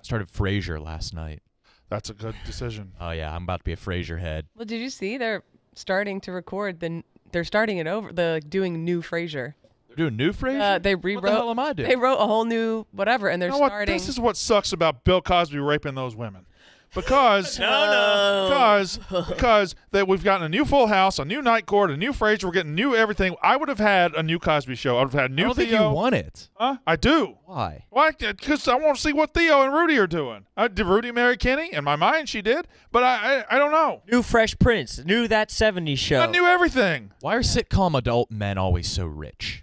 I started Frasier last night. That's a good decision. Oh, yeah, I'm about to be a Frasier head. Well, did you see they're starting to record the... They're starting it over. They're doing new Frasier. They're doing new Frasier? They rewrote. What the hell am I doing? They wrote a whole new whatever, and they're starting. This is what sucks about Bill Cosby raping those women, because because that we've gotten a new Full House, a new Night Court, a new Frasier. We're getting new everything. I would have had a new Cosby show. I would have had new. I don't think you want it. Huh? I do. Why? Why? Because I want to see what Theo and Rudy are doing. Did Rudy marry Kenny? In my mind, she did, but I don't know. New Fresh Prince, new That '70s Show. I knew everything. Why are sitcom adult men always so rich?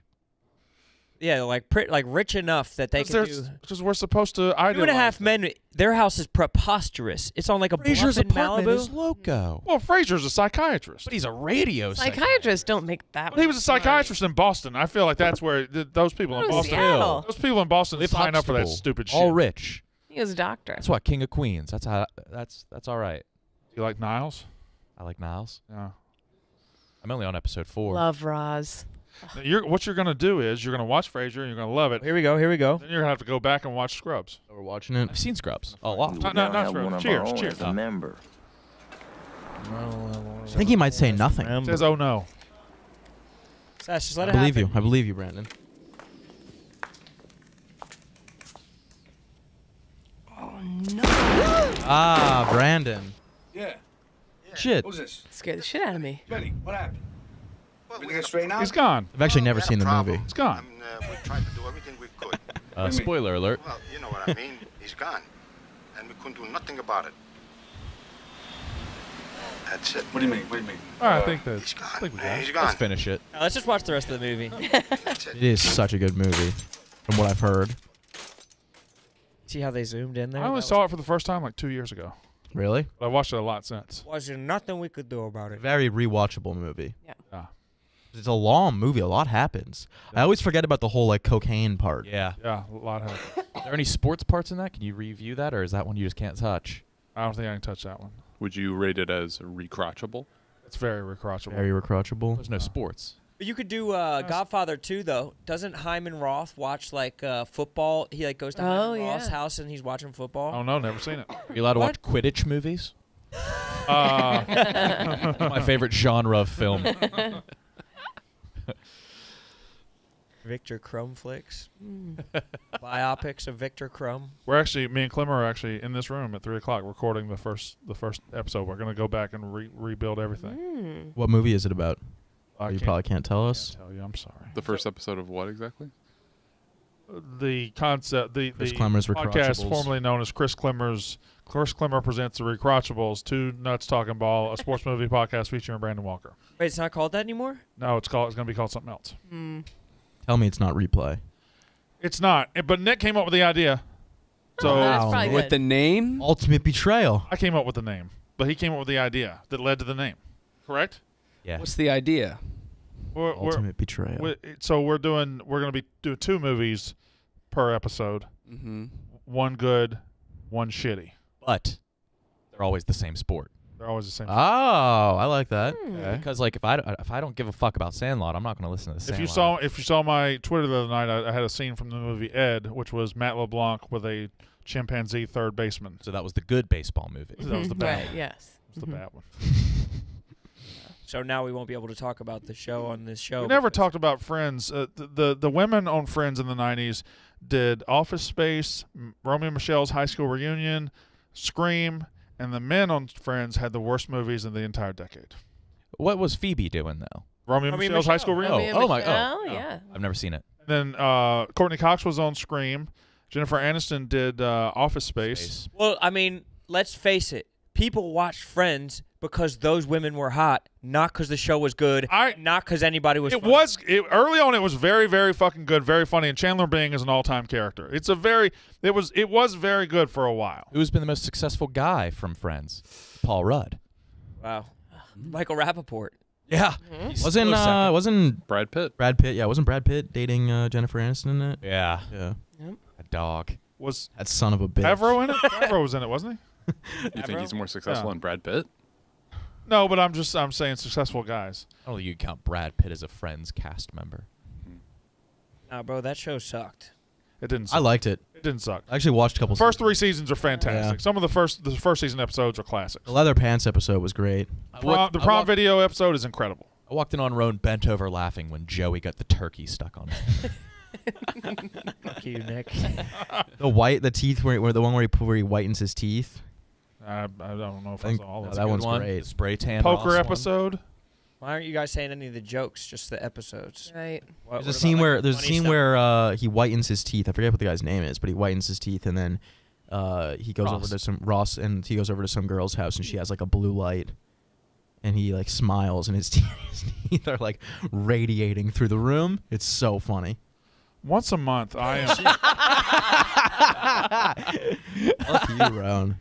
Yeah, like rich enough that they can do. Because we're supposed to idolize. 2.5 Men. Their house is preposterous. It's on like a Frasier's apartment in Malibu. Is loco. Well, Frasier's a psychiatrist, but he's a radio psychiatrist. Don't make that. But he was a psychiatrist in Boston. I feel like that's where those people in Boston. Seattle. Those people in Boston sign up for that stupid shit. All rich. He was a doctor. That's why King of Queens. That's how. That's all right. You like Niles? I like Niles. Yeah. I'm only on episode 4. Love Roz. What you're going to do is you're going to watch Frasier and you're going to love it. Here we go. Here we go. Then you're going to have to go back and watch Scrubs. We're watching it. I've seen Scrubs a lot. Not Scrubs. Cheers. Cheers. Remember. I think he might say nothing. He says, oh, no. Sash, just let it happen. I believe you. I believe you, Brandon. Oh, no. Ah, Brandon. Yeah. Shit. What was this? Scared the shit out of me. Betty, what happened? He's gone. I've actually never seen the movie. He's gone. I mean, we tried to do everything we could. Spoiler alert. Well, you know what I mean. He's gone. And we couldn't do nothing about it. That's it. What do you mean? What do you mean? All right, I think that. He's gone. I think we got it. Let's finish it. Now, let's just watch the rest of the movie. That's it. It is such a good movie, from what I've heard. See how they zoomed in there? I only saw it for the first time like 2 years ago. Really? But I watched it a lot since. Was there nothing we could do about it? Very rewatchable movie. Yeah. It's a long movie. A lot happens. Yeah. I always forget about the whole like cocaine part. Yeah. Yeah, a lot happens. Are there any sports parts in that? Can you review that, or is that one you just can't touch? I don't think I can touch that one. Would you rate it as recrotchable? It's very recrotchable. Very recrotchable. There's no sports. But you could do Godfather 2, though. Doesn't Hyman Roth watch like football? He like goes to Hyman Roth's house and he's watching football. Oh no, never seen it. Are you allowed to watch Quidditch movies? My favorite genre of film. Victor Crumb flicks. Biopics of Victor Crumb. We're actually, me and Clemmer are actually in this room at 3 o'clock recording the first episode. We're gonna go back and rebuild everything. What movie is it about? You probably can't tell us. Can't tell you. I'm sorry. The first episode of what exactly? The concept, the podcast formerly known as Chris Clemmer presents the Recrotchables, Two Nuts Talking Ball, a sports movie podcast featuring Brandon Walker. Wait, it's not called that anymore? No, it's going to be called something else. Mm. Tell me it's not Replay. It's not, but Nick came up with the idea. So with the name? Ultimate Betrayal. I came up with the name, but he came up with the idea that led to the name, correct? Yeah. What's the idea? Ultimate Betrayal. We're going to be doing 2 movies per episode. Mm-hmm. One good, one shitty. But they're always the same sport. They're always the same sport. Oh, I like that. Okay. Because like if I don't give a fuck about Sandlot, I'm not going to listen to this. If you saw my Twitter the other night, I had a scene from the movie Ed, which was Matt LeBlanc with a chimpanzee third baseman. So that was the good baseball movie. Mm-hmm. That was the bad one. Yes. It was the bad one. So now we won't be able to talk about the show on this show. We never talked about Friends. The women on Friends in the 90s did Office Space, Romeo and Michelle's High School Reunion, Scream, and the men on Friends had the worst movies in the entire decade. What was Phoebe doing, though? Romeo and Michelle's High School Reunion. Oh, my God. Oh, yeah. I've never seen it. And then Courtney Cox was on Scream. Jennifer Aniston did Office Space. Well, I mean, let's face it. people watched Friends because those women were hot, not because the show was good, not because anybody was funny. Early on, it was very, very fucking good, very funny, and Chandler Bing is an all-time character. It was very good for a while. Who's been the most successful guy from Friends? Paul Rudd. Wow. Michael Rappaport. Yeah. Mm-hmm. Wasn't Brad Pitt. Brad Pitt, yeah. Wasn't Brad Pitt dating Jennifer Aniston in it? Yeah. Yeah. Yep. A dog. Was that son of a bitch. Favreau in it? Favreau was in it, wasn't he? You think he's more successful than Brad Pitt? No, but I'm saying successful guys. I don't think you count Brad Pitt as a Friends cast member. Nah, bro, that show sucked. It didn't suck. I liked it. It didn't suck. I actually watched a couple seasons. First three seasons are fantastic. Yeah. Some of the first season episodes are classics. The Leather Pants episode was great. The prom video episode is incredible. I walked in on Roan bent over laughing when Joey got the turkey stuck on him. Fuck you, Nick. The one where he whitens his teeth. I don't know if I saw all of that. That one's great. The spray tan poker episode. Why aren't you guys saying any of the jokes? Just the episodes. Right. There's a scene where he whitens his teeth. I forget what the guy's name is, but he whitens his teeth, and then he goes over to some girl's house, and she has like a blue light, and he like smiles, and his teeth are like radiating through the room. It's so funny. Once a month, I am. Fuck you, Roan.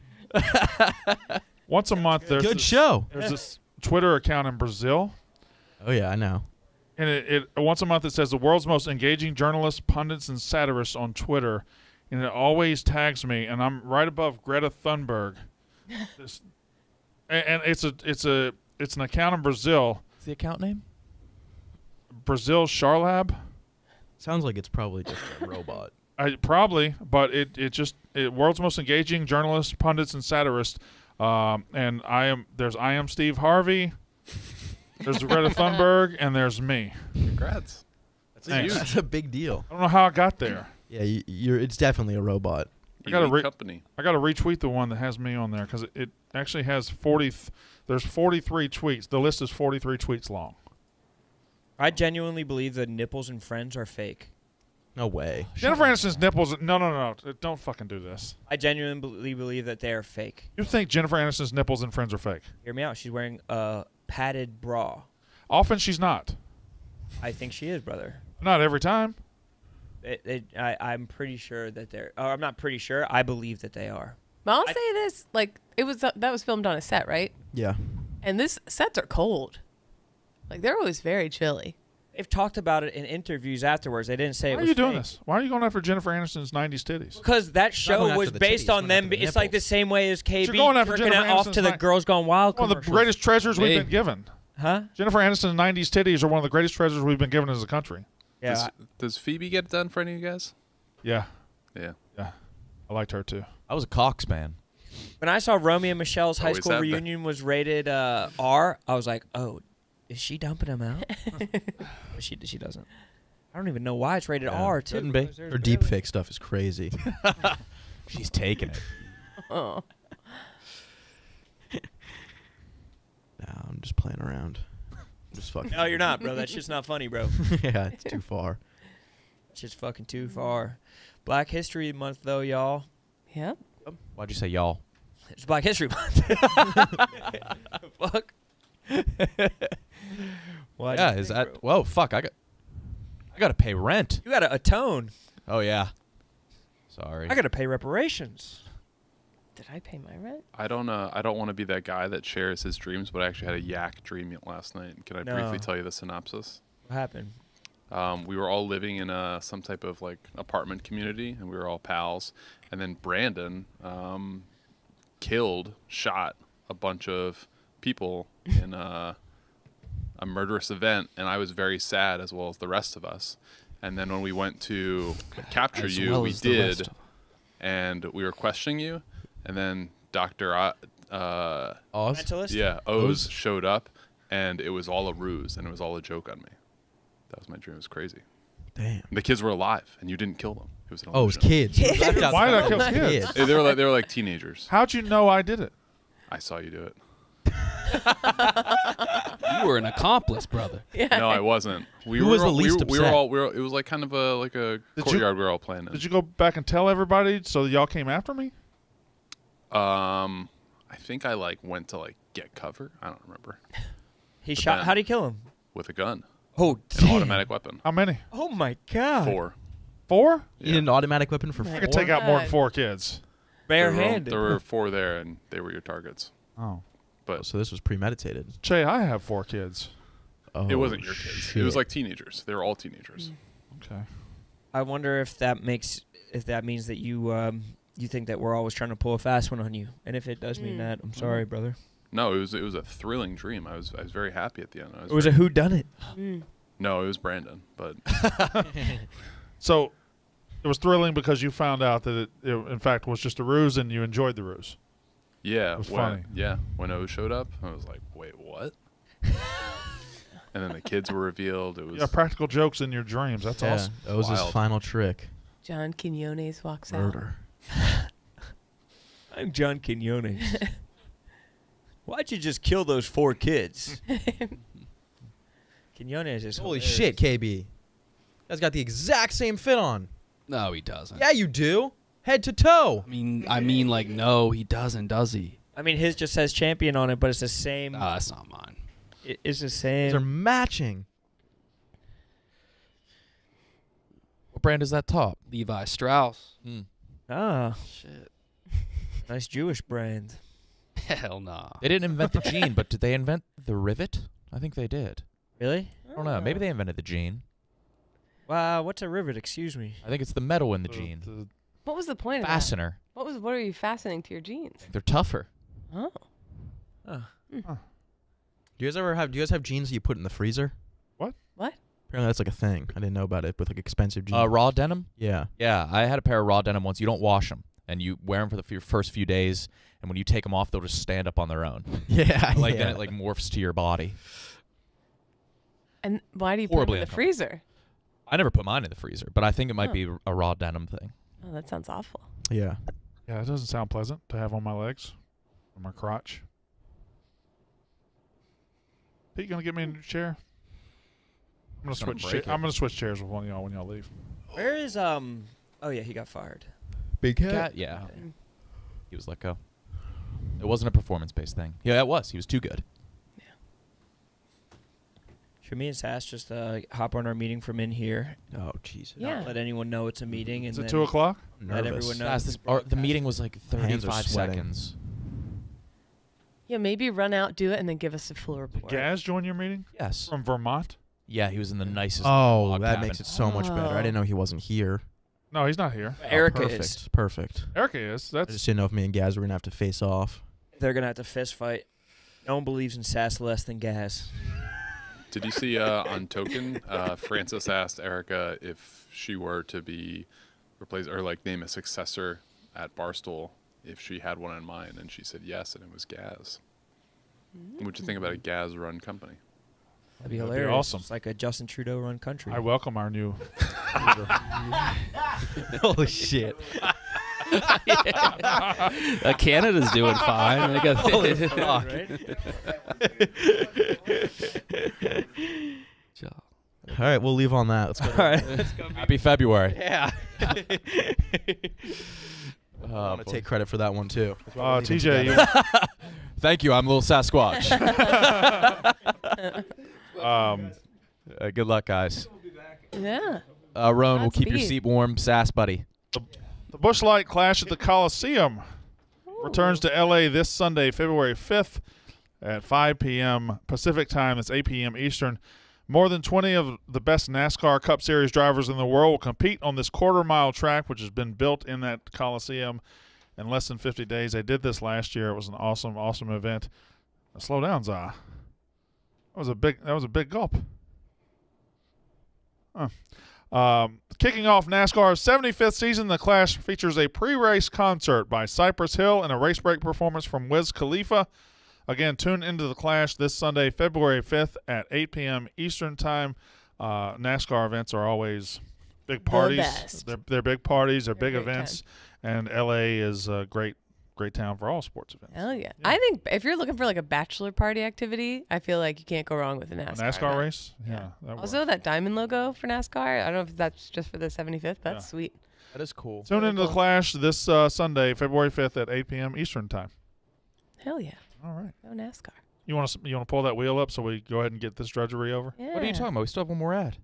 Once a month, there's good show. There's this Twitter account in Brazil. Oh yeah, I know. And once a month it says the world's most engaging journalists, pundits, and satirists on Twitter, and it always tags me, and I'm right above Greta Thunberg. It's an account in Brazil. What's the account name? Brazil Charlab. Sounds like it's probably just a robot. Probably, but world's most engaging journalists, pundits, and satirists. And there's Steve Harvey, there's Greta Thunberg, and there's me. Congrats. That's a big deal. I don't know how I got there. Yeah, it's definitely a robot. I gotta retweet the one that has me on there because it actually has 43 tweets. The list is 43 tweets long. I genuinely believe that nipples and Friends are fake. No way. Jennifer Aniston's nipples. No. Don't fucking do this. I genuinely believe that they are fake. You think Jennifer Aniston's nipples and Friends are fake? Hear me out. She's wearing a padded bra. Often she's not. I think she is, brother. Not every time. I'm pretty sure that they're... I'm not pretty sure. I believe that they are. But I'll say this. Like, that was filmed on a set, right? Yeah. And these sets are cold. Like, they're always very chilly. They've talked about it in interviews afterwards. They didn't say it was fake. Why are you doing this? Why are you going after Jennifer Aniston's 90s titties? Because that show was based on them. It's like the same way as KB jerking off to the Girls Gone Wild commercials. One of the greatest treasures we've been given. Huh? Jennifer Aniston's 90s titties are one of the greatest treasures we've been given as a country. Yeah. Does Phoebe get it done for any of you guys? Yeah. Yeah. Yeah. I liked her, too. I was a Cox man. When I saw Romeo and Michelle's high school reunion was rated R, I was like, oh, is she dumping him out? she doesn't. I don't even know why it's rated R, too. Couldn't be. Her deep fake stuff is crazy. She's taking it. Oh. No, I'm just playing around. I'm just fucking. No, you're not, bro. That shit's not funny, bro. Yeah, it's too far. It's just fucking too far. Black History Month, though, y'all. Yeah. Why'd you say y'all? It's Black History Month. Fuck. Yeah, is that? Whoa, fuck! I gotta pay rent. You gotta atone. Oh yeah. Sorry. I gotta pay reparations. Did I pay my rent? I don't want to be that guy that shares his dreams, but I actually had a yak dream last night. Can I briefly tell you the synopsis? What happened? We were all living in some type of like apartment community, and we were all pals. And then Brandon shot a bunch of people in a murderous event, and I was very sad, as well as the rest of us. And then when we went to capture you, we did, and we were questioning you, and then Dr. Oz showed up, and it was all a ruse, and it was all a joke on me. That was my dream. It was crazy. Damn. The kids were alive, and you didn't kill them. It was an illusion. It was kids. Why did I kill kids? They were like teenagers. How'd you know I did it? I saw you do it. You were an accomplice, brother. Yeah. No, I wasn't. We were all. It was like kind of a courtyard we were all playing in. Did you go back and tell everybody so y'all came after me? I think I like went to like get cover. I don't remember. He shot. How'd he kill him? With a gun. Oh, damn. An automatic weapon. How many? Oh my god. Four? Yeah. You need an automatic weapon for four? I could take out more than four kids. Barehanded. There were four there, and they were your targets. Oh. But so this was premeditated. Cheah, I have four kids. Oh, it wasn't your kids. Shit. It was like teenagers. They were all teenagers. Mm. Okay. I wonder if that makes, if that means that you you think that we're always trying to pull a fast one on you, and if it does mean that, I'm sorry, brother. No, it was a thrilling dream. I was very happy at the end. It was a whodunit. Mm. No, it was Brandon. But so it was thrilling because you found out that it in fact was just a ruse, and you enjoyed the ruse. Yeah, it was funny. Yeah, when O showed up, I was like, wait, what? And then the kids were revealed. It was practical jokes in your dreams. That's awesome. That was his final trick. John Quiñones walks out. I'm John Quiñones. Why'd you just kill those four kids? Quiñones is holy shit, KB. That's got the exact same fit on. No, he doesn't. Yeah, you do. Head to toe. I mean, like, no, he doesn't, does he? I mean, his just says champion on it, but it's the same. Ah, that's not mine. It's the same. They're matching. What brand is that top? Levi Strauss. Mm. Ah, shit. Nice Jewish brand. Hell nah. They didn't invent the gene, but did they invent the rivet? I think they did. Really? I don't know. Maybe they invented the gene. Wow, what's a rivet? Excuse me. I think it's the metal in the gene. What was the point of that? What are you fastening to your jeans? They're tougher. Oh. Huh. Do you guys have jeans that you put in the freezer? What? Apparently that's like a thing. I didn't know about it with like expensive jeans. Raw denim? Yeah. Yeah, I had a pair of raw denim once. You don't wash them, and you wear them for the first few days, and when you take them off, they'll just stand up on their own. Yeah. Like then it like morphs to your body. And why do you put them in the freezer? I never put mine in the freezer, but I think it might be a raw denim thing. Oh, that sounds awful. Yeah. Yeah, it doesn't sound pleasant to have on my legs or my crotch. Pete, gonna get me a new chair? I'm gonna switch chairs with one of y'all when y'all leave. Where is Oh yeah, he got fired. Big Cat? Yeah. He was let go. It wasn't a performance-based thing. Yeah, it was. He was too good. Yeah. Should me and Sass just hop on our meeting from in here? Oh Jesus! Yeah. Not let anyone know it's a meeting. Is it 2 o'clock? Let everyone know. Sass, the meeting was like 35 seconds. Yeah, maybe run out, do it, and then give us a full report. Did Gaz join your meeting? Yes. From Vermont? Yeah, he was in the nicest. Oh, that cabin. Makes it so much better. I didn't know he wasn't here. No, he's not here. Erica is. Perfect. Erica is. I just didn't know if me and Gaz were going to have to face off. They're going to have to fist fight. No one believes in Sass less than Gaz. Did you see on Token, Francis asked Erica if she were to be replaced or like name a successor at Barstool, if she had one in mind, and she said yes, and it was Gaz. Mm-hmm. What'd you think about a Gaz-run company? That'd be hilarious. That'd be awesome. It's like a Justin Trudeau-run country. I welcome our new leader. Holy shit. Canada's doing fine. Holy fuck. All right, we'll leave on that. Let's go. All right. Happy February. Yeah. I'm going to take credit for that one, too. TJ. Thank you. I'm Little Sasquatch. Good luck, guys. Yeah. Roan, we'll keep your seat warm. Sass, buddy. The Bush Light Clash at the Coliseum returns to L.A. this Sunday, February 5th at 5 p.m. Pacific time. That's 8 p.m. Eastern. More than 20 of the best NASCAR Cup Series drivers in the world will compete on this quarter-mile track, which has been built in that Coliseum in less than 50 days. They did this last year. It was an awesome, awesome event. Now, slow down, Zah. That was a big gulp. Huh. Kicking off NASCAR's 75th season, the Clash features a pre-race concert by Cypress Hill and a race break performance from Wiz Khalifa. Again, tune into the Clash this Sunday, February 5th at 8 p.m. Eastern time. NASCAR events are always big parties. They're big parties. They're big events. Time. And L.A. is a great town for all sports events. Hell yeah. I think if you're looking for like a bachelor party activity, I feel like you can't go wrong with a NASCAR race? Yeah. That diamond logo for NASCAR, I don't know if that's just for the 75th. That's sweet. That is cool. Tune into the Clash this Sunday, February 5th at 8 p.m. Eastern time. Hell yeah. All right. No NASCAR. You want to pull that wheel up so we go ahead and get this drudgery over? Yeah. What are you talking about? We still have one more ad.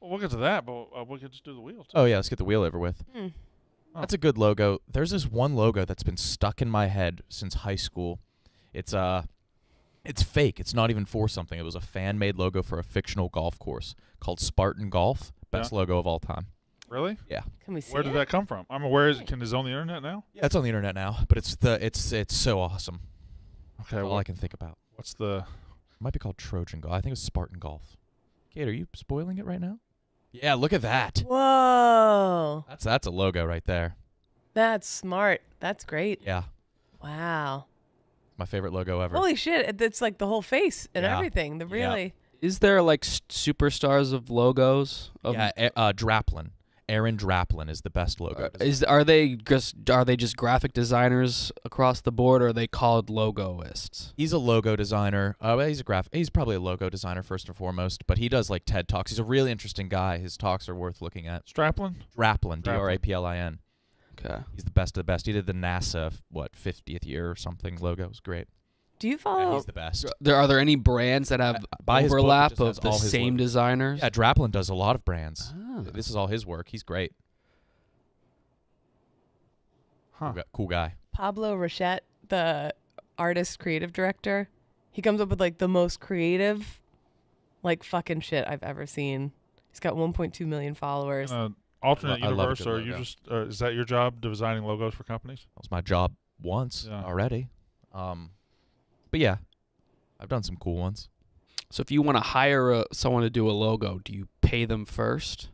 Well, we'll get to that, but we'll just do the wheel too. Oh, yeah. Let's get the wheel over with. Mm. Oh. That's a good logo. There's this one logo that's been stuck in my head since high school. It's fake. It's not even for something. It was a fan-made logo for a fictional golf course called Spartan Golf. Best logo of all time. Really? Yeah. Can we see Where did that come from? I'm aware it's on the internet now? Yeah, it's on the internet now, but it's so awesome. Okay, that's all I can think about. What's the It might be called Trojan Golf. I think it's Spartan Golf. Kate, are you spoiling it right now? Yeah, look at that. Whoa. That's a logo right there. That's smart. That's great. Yeah. Wow. My favorite logo ever. Holy shit. It's like the whole face and everything. The really. Yeah. Is there like superstars of logos? Draplin. Aaron Draplin is the best logo. Are they just graphic designers across the board, or are they called logoists? He's a logo designer. He's probably a logo designer first and foremost, but he does like TED Talks. He's a really interesting guy. His talks are worth looking at. Straplin? Draplin, D-R-A-P-L-I-N. Okay. He's the best of the best. He did the NASA 50th year or something logo. It was great. Do you follow? Yeah, he's the best. Are there any brands that have overlap of the same designers? Yeah, Draplin does a lot of brands. Oh. This is all his work. He's great. Huh. Cool guy. Pablo Rochette, the artist creative director, he comes up with like the most creative, like fucking shit I've ever seen. He's got 1.2 million followers. Alternate universe, or you just is that your job designing logos for companies? That was my job once already. But yeah, I've done some cool ones. So if you want to hire someone to do a logo, do you pay them first?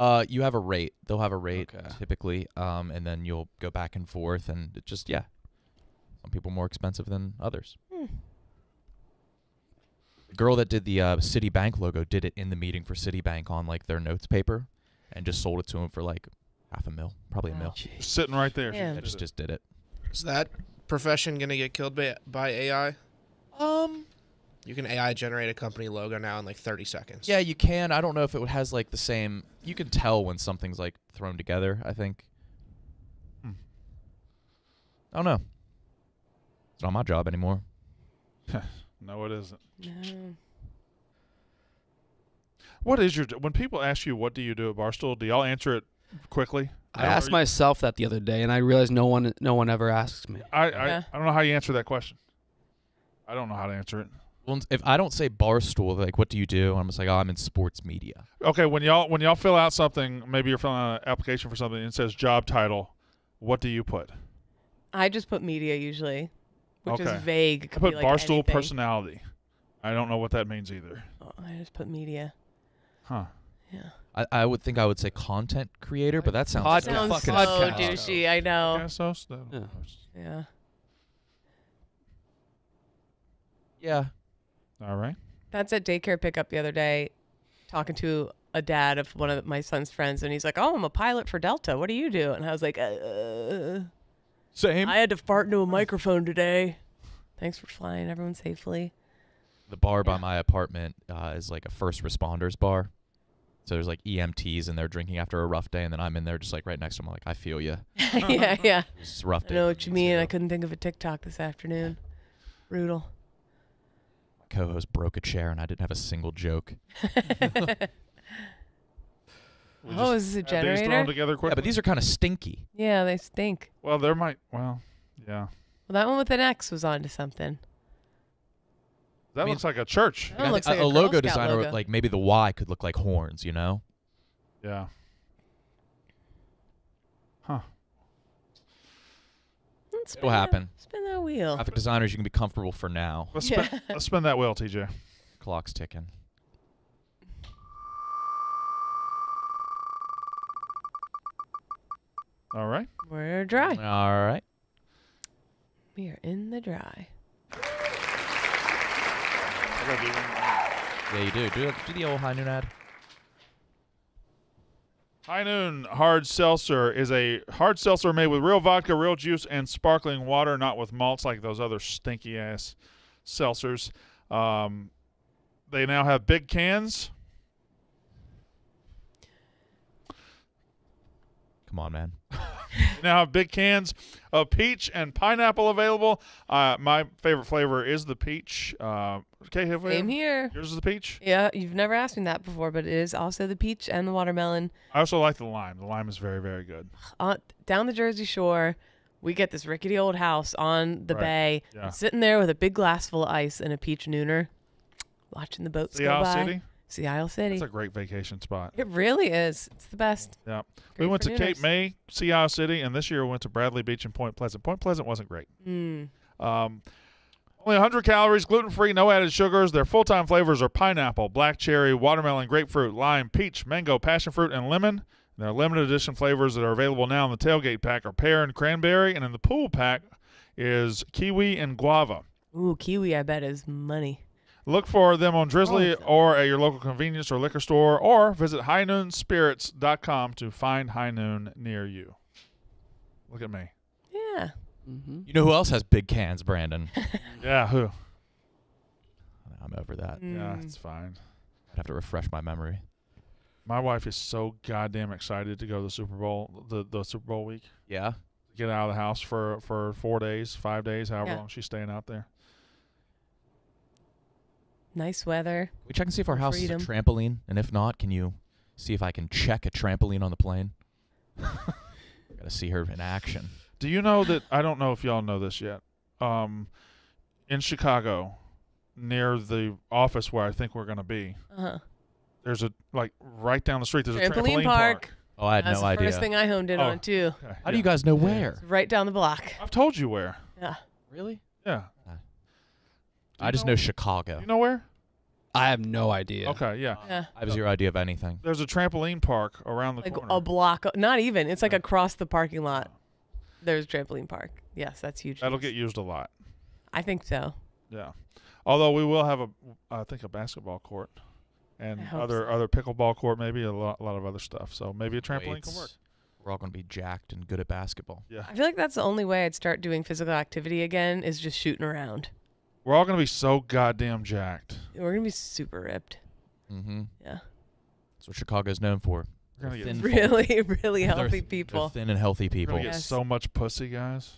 You have a rate. They'll have a rate typically, and then you'll go back and forth, and it just some people are more expensive than others. Hmm. The girl that did the Citibank logo did it in the meeting for Citibank on like their notes paper, and just sold it to him for like $500,000, probably a $1 million. Just sitting right there, I just did it. Is that profession gonna get killed by AI? You can AI generate a company logo now in like 30 seconds. Yeah, you can. I don't know if it has like the same. You can tell when something's like thrown together, I think. Hmm. I don't know. It's not my job anymore. No, it isn't. No. What is your when people ask you what do you do at Barstool? Do y'all answer it quickly? I asked myself that the other day, and I realized no one ever asks me. I don't know how you answer that question. I don't know how to answer it. Well, if I don't say Barstool, like, what do you do? I'm just like, oh, I'm in sports media. Okay, when y'all fill out something, maybe you're filling out an application for something, and it says job title. What do you put? I just put media usually, which is vague. I put like Barstool anything. Personality. I don't know what that means either. Oh, I just put media. Huh. Yeah. I would think I would say content creator, but that sounds fucking so douchey. I know. Yeah, so slow. Yeah. Yeah. All right. That's at daycare pickup the other day, talking to a dad of one of my son's friends, and he's like, "Oh, I'm a pilot for Delta. What do you do?" And I was like, "Same. I had to fart into a microphone today. Thanks for flying everyone safely." The bar by my apartment is like a first responders bar. So there's like EMTs and they're drinking after a rough day, and then I'm in there just like right next to them, like, I feel you. Yeah. It's a rough day. I know what you mean. I couldn't think of a TikTok this afternoon. Brutal. My co-host broke a chair and I didn't have a single joke. Is this a generator? These thrown together quickly. Yeah, but these are kind of stinky. Yeah, they stink. Well, there might. Well, yeah. Well, that one with an X was onto something. That looks like a church. That looks like a logo designer, logo. Like maybe the Y could look like horns, you know? Yeah. Huh. It'll happen. Spin that wheel. Graphic designers, you can be comfortable for now. Let's spin that wheel, TJ. Clock's ticking. All right. We're dry. All right. We are in the dry. Yeah, you do. Do the old High Noon ad. High Noon Hard Seltzer is a hard seltzer made with real vodka, real juice, and sparkling water, not with malts like those other stinky-ass seltzers. They now have big cans. Come on, man. now have big cans of peach and pineapple available. My favorite flavor is the peach. Same here. Yours is the peach? Yeah, you've never asked me that before, but it is also the peach and the watermelon. I also like the lime. The lime is very, very good. Down the Jersey Shore, we get this rickety old house on the bay, sitting there with a big glass full of ice and a peach nooner, watching the boats go by. Sea Isle City. It's a great vacation spot. It really is. It's the best. Yeah. Great. We went to Cape May, Sea Isle City, and this year we went to Bradley Beach and Point Pleasant. Point Pleasant wasn't great. Only 100 calories, gluten-free, no added sugars. Their full-time flavors are pineapple, black cherry, watermelon, grapefruit, lime, peach, mango, passion fruit, and lemon. Their limited edition flavors that are available now in the tailgate pack are pear and cranberry, and in the pool pack is kiwi and guava. Ooh, kiwi, I bet, is money. Look for them on Drizzly or at your local convenience or liquor store, or visit highnoonspirits.com to find High Noon near you. Look at me. Yeah. Mm-hmm. You know who else has big cans, Brandon? Yeah, who? I'm over that. Yeah, it's fine. I'd have to refresh my memory. My wife is so goddamn excited to go to the Super Bowl, the Super Bowl week. Yeah. Get out of the house for 4 days, 5 days, however long she's staying out there. Nice weather. We check and see if our house is a trampoline, and if not, can you see if I can check a trampoline on the plane? Gotta see her in action. Do you know that? I don't know if y'all know this yet. In Chicago, near the office where I think we're gonna be, there's a right down the street. There's a trampoline park. Oh, I had no idea. That's the first thing I honed in on too. Okay. How do you guys know where? It's right down the block. I've told you where. Yeah. Really? Yeah. I just know Chicago. You know where? I have no idea. Okay, yeah. I have zero idea of anything. There's a trampoline park around the corner. Like a block. Not even. It's like across the parking lot. There's a trampoline park. Yes, that's huge. That'll get used a lot. I think so. Yeah. Although we will have, I think, a basketball court and other pickleball court, maybe a lot of other stuff. So maybe a trampoline can work. We're all going to be jacked and good at basketball. Yeah. I feel like that's the only way I'd start doing physical activity again is just shooting around. We're all going to be so goddamn jacked. We're going to be super ripped. Mm-hmm. Yeah. That's what Chicago's known for. We're going to get really healthy people. Thin and healthy people. We're going to get so much pussy, guys.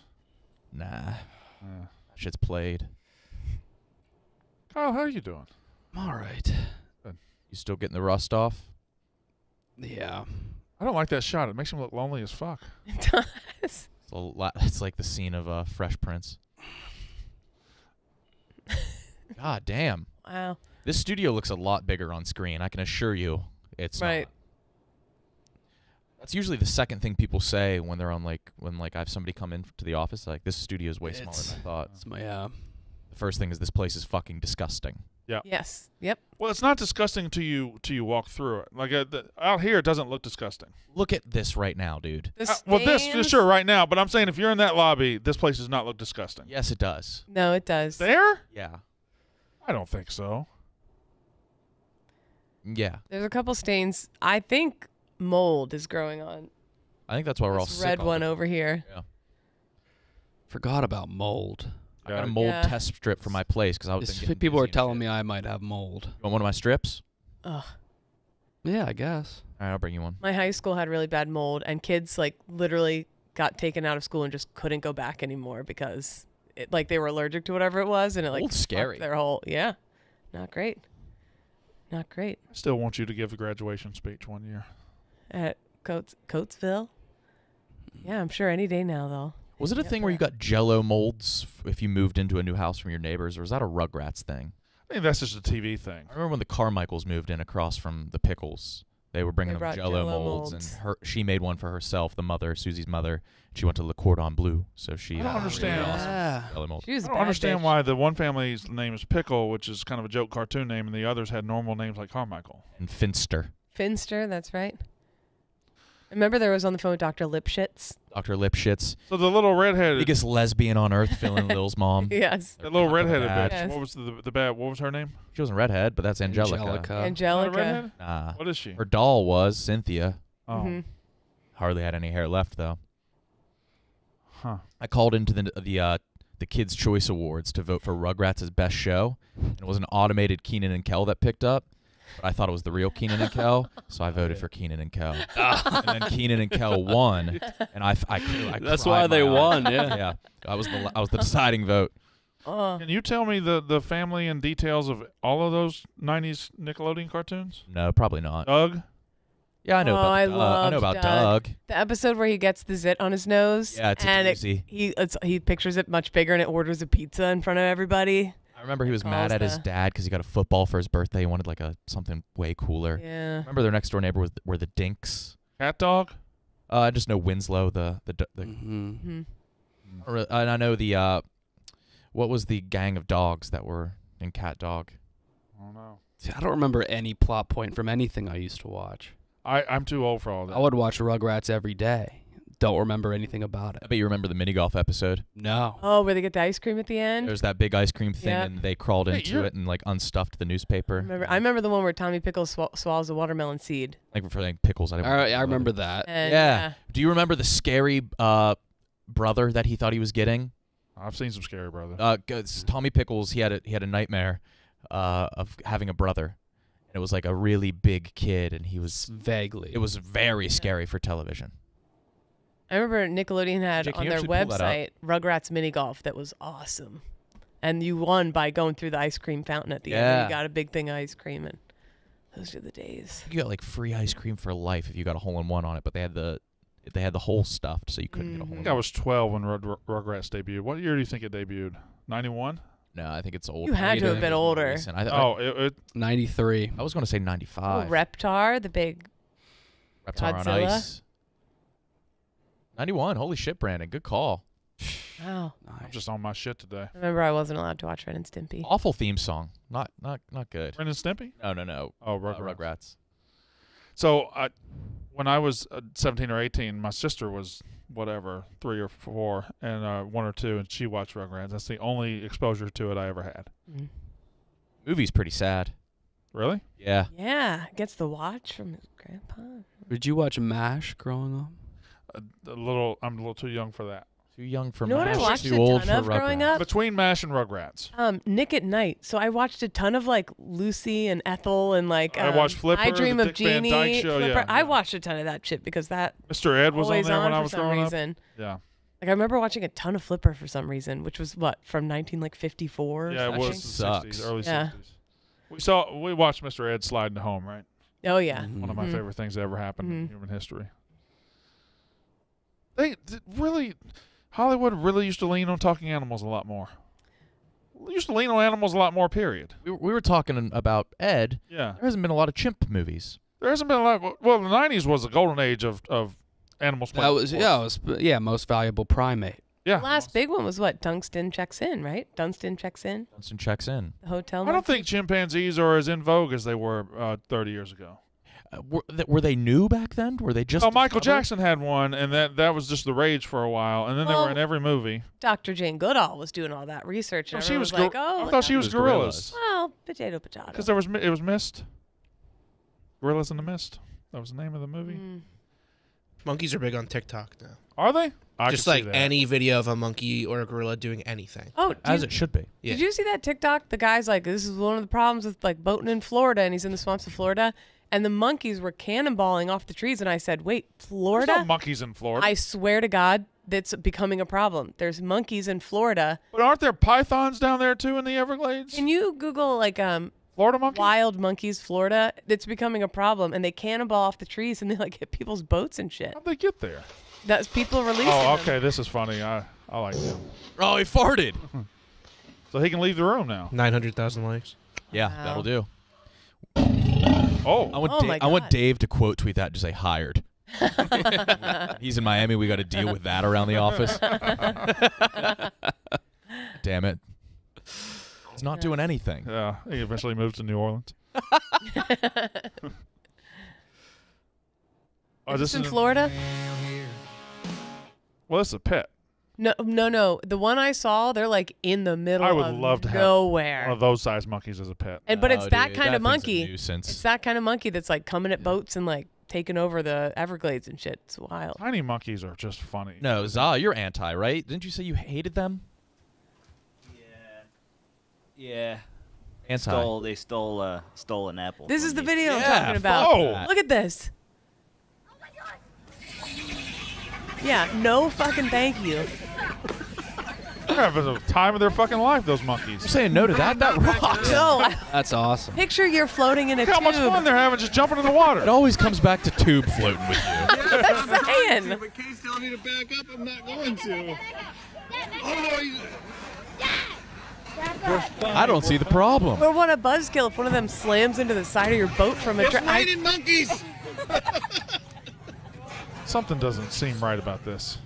Nah. That shit's played. Kyle, how are you doing? I'm all right. Good. You still getting the rust off? Yeah. I don't like that shot. It makes him look lonely as fuck. It does. It's like the scene of Fresh Prince. God damn. Wow. This studio looks a lot bigger on screen. I can assure you it's not. That's usually the second thing people say when they're on when I have somebody come in to the office, like, this studio is way smaller than I thought. The first thing is this place is fucking disgusting. Yeah. Yes. Yep. Well, it's not disgusting to you till you walk through it. Like out here, it doesn't look disgusting. Look at this right now, dude. This sure right now, but I'm saying if you're in that lobby, this place does not look disgusting. Yes, it does. No, it does. There? Yeah. I don't think so. Yeah. There's a couple stains. I think mold is growing on. I think that's why we're all sick. Red one over here. Yeah. Forgot about mold. I got a mold test strip for my place because I was thinking people were telling me I might have mold. You want one of my strips? Ugh. Yeah, I guess. All right, I'll bring you one. My high school had really bad mold, and kids literally got taken out of school and just couldn't go back anymore because they were allergic to whatever it was, and it mold's scary. Their whole not great, not great. I still want you to give a graduation speech one year at Coatesville. Yeah, I'm sure any day now though. Was it a thing where you got Jell-O molds if you moved into a new house from your neighbors, or was that a Rugrats thing? I think that's just a TV thing. I remember when the Carmichaels moved in across from the Pickles. They were bringing them Jell-O molds, and she made one for herself, the mother, Susie's mother. She went to Le Cordon Bleu, so she. I don't understand. Really awesome Jell-O mold. I don't understand why the one family's name is Pickle, which is kind of a joke cartoon name, and the others had normal names like Carmichael and Finster. Finster, that's right. Remember there was on the phone with Dr. Lipschitz? Dr. Lipschitz. So the little redheaded. Biggest lesbian on earth, filling Lil's mom. Yes. That little redheaded bitch. Yes. What was the bad, what was her name? She wasn't redhead, but that's Angelica. Angelica. Nah. What is she? Her doll was Cynthia. Oh. Mm-hmm. Hardly had any hair left, though. Huh. I called into the Kids' Choice Awards to vote for Rugrats' best show. And it was an automated Keenan and Kel that picked up. But I thought it was the real Kenan and Kel, so I voted for Kenan and Kel. And then Kenan and Kel won, and I that's why they won. Yeah, yeah. I was the deciding vote. Can you tell me the family and details of all of those 90s Nickelodeon cartoons? No, probably not. Doug? Yeah, I know about Doug. The episode where he gets the zit on his nose. Yeah, it's a doozy. He pictures it much bigger and it orders a pizza in front of everybody. I remember he was mad at his dad because he got a football for his birthday. He wanted like something way cooler. Yeah. Remember their next door neighbor were the Dinks. Cat Dog? I just know Winslow. The And I know the what was the gang of dogs that were in Cat Dog? I don't know. See, I don't remember any plot point from anything I used to watch. I'm too old for all that. I would watch Rugrats every day. Don't remember anything about it. I bet you remember the mini-golf episode. No. Oh, where they get the ice cream at the end? There's that big ice cream thing, and they crawled into it and, like, unstuffed the newspaper. I remember the one where Tommy Pickles swallows a watermelon seed. Like, for like, pickles. I remember that. And, yeah. Do you remember the scary brother that he thought he was getting? I've seen some scary brother. Tommy Pickles, he had a nightmare of having a brother. It was like a really big kid, and he was it was very scary for television. I remember Nickelodeon had on their website Rugrats mini golf that was awesome, and you won by going through the ice cream fountain at the end. And you got a big thing of ice cream, and those are the days. You got like free ice cream for life if you got a hole-in-one on it, but they had the whole stuffed, so you couldn't get a hole-in-one. I think I was 12 when Rugrats debuted. What year do you think it debuted? 91. No, I think it's old. You had to have been older. It 93. I was going to say 95. Oh, Reptar, the big Reptar Godzilla. On ice. 91. Holy shit, Brandon. Good call. Wow. Nice. I'm just on my shit today. Remember, I wasn't allowed to watch Ren and Stimpy. Awful theme song. Not good. Ren and Stimpy? No. Oh, Rugrats. So when I was 17 or 18, my sister was... whatever, 3 or 4, and 1 or 2, and she watched Rugrats. That's the only exposure to it I ever had. Mm. Movie's pretty sad. Really? Yeah. Yeah, gets the watch from his grandpa. Did you watch MASH growing up? I'm a little too young for that. Too young for MASH. What I watched a ton of growing up? Between MASH and Rugrats. Nick at Night. So I watched a ton of like Lucy and Ethel and like I watched Flipper. I Dream of Jeannie. Yeah. I watched a ton of that shit because that Mr. Ed was on there when I was growing up. Yeah. Like I remember watching a ton of Flipper for some reason, which was what from 1954. Yeah, it was the 60s, early 60s. We watched Mr. Ed sliding home, right? Oh yeah. Mm-hmm. One of my favorite things that ever happened in human history. Hollywood really used to lean on talking animals a lot more. Period. We were talking about Ed. Yeah. There hasn't been a lot of chimp movies. There hasn't been a lot. Well, the 90s was the golden age of animals. That was, most valuable primate. Yeah. The last big one was what? Dunston Checks In, right? Dunston Checks In. The hotel. I don't think chimpanzees are as in vogue as they were 30 years ago. Were they new back then? Were they just? Oh, Michael Jackson had one, and that was just the rage for a while, and then they were in every movie. Dr. Jane Goodall was doing all that research, and she was like, "Oh, I thought she was gorillas." Well, potato, potato. Because it was Mist. Gorillas in the Mist. That was the name of the movie. Mm. Monkeys are big on TikTok now. Are they? Just like any video of a monkey or a gorilla doing anything. Oh, as it should be. Yeah. Did you see that TikTok? The guy's like, "This is one of the problems with like boating in Florida," and he's in the swamps of Florida. And the monkeys were cannonballing off the trees, and I said, "Wait, Florida? There's no monkeys in Florida." I swear to God, that's becoming a problem. There's monkeys in Florida. But aren't there pythons down there too in the Everglades? Can you Google like Florida monkeys? Wild monkeys, Florida? It's becoming a problem, and they cannonball off the trees, and they like hit people's boats and shit. How'd they get there? That's people releasing. Oh, okay, them. This is funny. I like them. Oh, he farted. So he can leave the room now. 900,000 likes. Yeah, that'll do. Oh, I want Dave to quote tweet that and just say hired. He's in Miami. We got to deal with that around the office. Damn it. He's not doing anything. Yeah, he eventually moved to New Orleans. This in Florida? Well, it's a pet. No. The one I saw, they're like in the middle of nowhere. I would love to have one of those size monkeys as a pet. And, but it's that kind of monkey. It's that kind of monkey that's like coming at boats and like taking over the Everglades and shit. It's wild. Tiny monkeys are just funny. No, Zah, you're anti, right? Didn't you say you hated them? Yeah. Anti. They stole an apple. This is the video I'm talking about. Oh. Look at this. Oh my God. Yeah, no fucking thank you. They're having the time of their fucking life, those monkeys. I'm saying no to that. That rocks. No. That's awesome. Picture you're floating in a tube. Look how much fun they're having just jumping in the water. It always comes back to tube floating with you. That's saying. But Kay's telling me to back up. I'm not going to. Oh, he's... I don't see the problem. Or what a buzzkill if one of them slams into the side of your boat from a train. It's monkeys! Something doesn't seem right about this.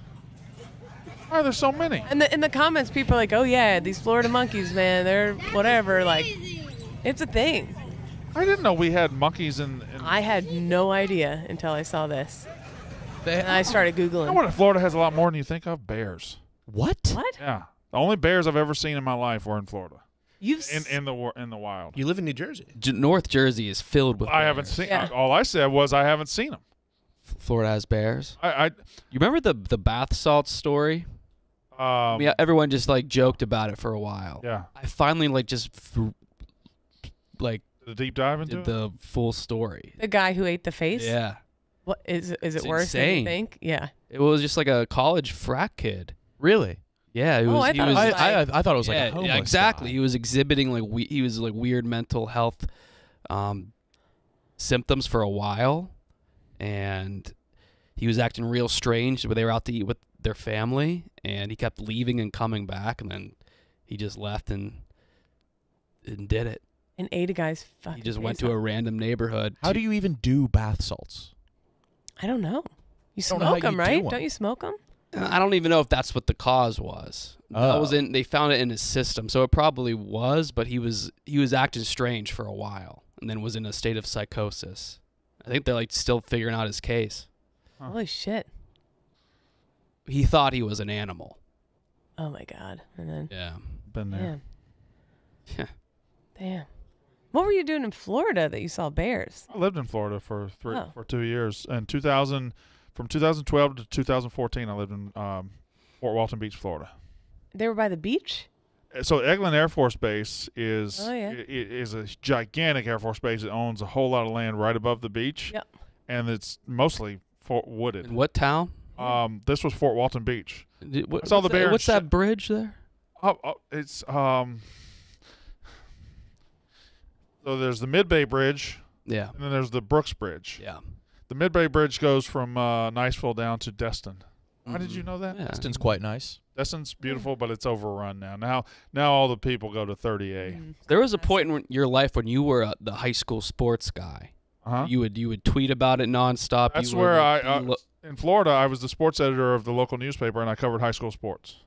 Why are there so many? And in the comments, people are like, oh yeah, these Florida monkeys, man, they're whatever. Like, it's a thing. I didn't know we had monkeys in... I had no idea until I saw this. And I started Googling. I wonder, Florida has a lot more than you think of bears. What? What? Yeah. The only bears I've ever seen in my life were in Florida. You've in the wild. You live in New Jersey. North Jersey is filled with. Bears. Haven't seen. Yeah. All I said was I haven't seen them. Florida has bears. You remember the bath salts story? Yeah, everyone just like joked about it for a while. Yeah. I finally like just like the deep dive into the full story. The guy who ate the face. Yeah. What is it worse than you think? Yeah. It was just like a college frat kid. Really. Yeah, it was, I thought it was like a homeless guy. He was exhibiting like weird mental health symptoms for a while, and he was acting real strange. But they were out to eat with their family, and he kept leaving and coming back, and then he just left and did it. And ate a guy's fucking. He just went to a random neighborhood. How do you even do bath salts? I don't know. You smoke them, right? Don't you smoke them? I don't even know if that's what the cause was. That was in. They found it in his system, so it probably was. But he was acting strange for a while, and then was in a state of psychosis. I think they're like still figuring out his case. Huh. Holy shit! He thought he was an animal. Oh my God! And then been there. Yeah. Damn. What were you doing in Florida that you saw bears? I lived in Florida for two years in 2000. From 2012 to 2014, I lived in Fort Walton Beach, Florida. They were by the beach? So Eglin Air Force Base is is a gigantic Air Force Base. It owns a whole lot of land right above the beach, and it's mostly wooded. In what town? This was Fort Walton Beach. I saw the bear. What's that bridge there? It's so there's the Mid Bay Bridge, and then there's the Brooks Bridge. Yeah. The Mid Bay Bridge goes from Niceville down to Destin. Why did you know that? Yeah. Destin's quite nice. Destin's beautiful, but it's overrun now. Now all the people go to 30A. There was a point in your life when you were the high school sports guy. You would tweet about it nonstop. That's where in Florida, I was the sports editor of the local newspaper, and I covered high school sports.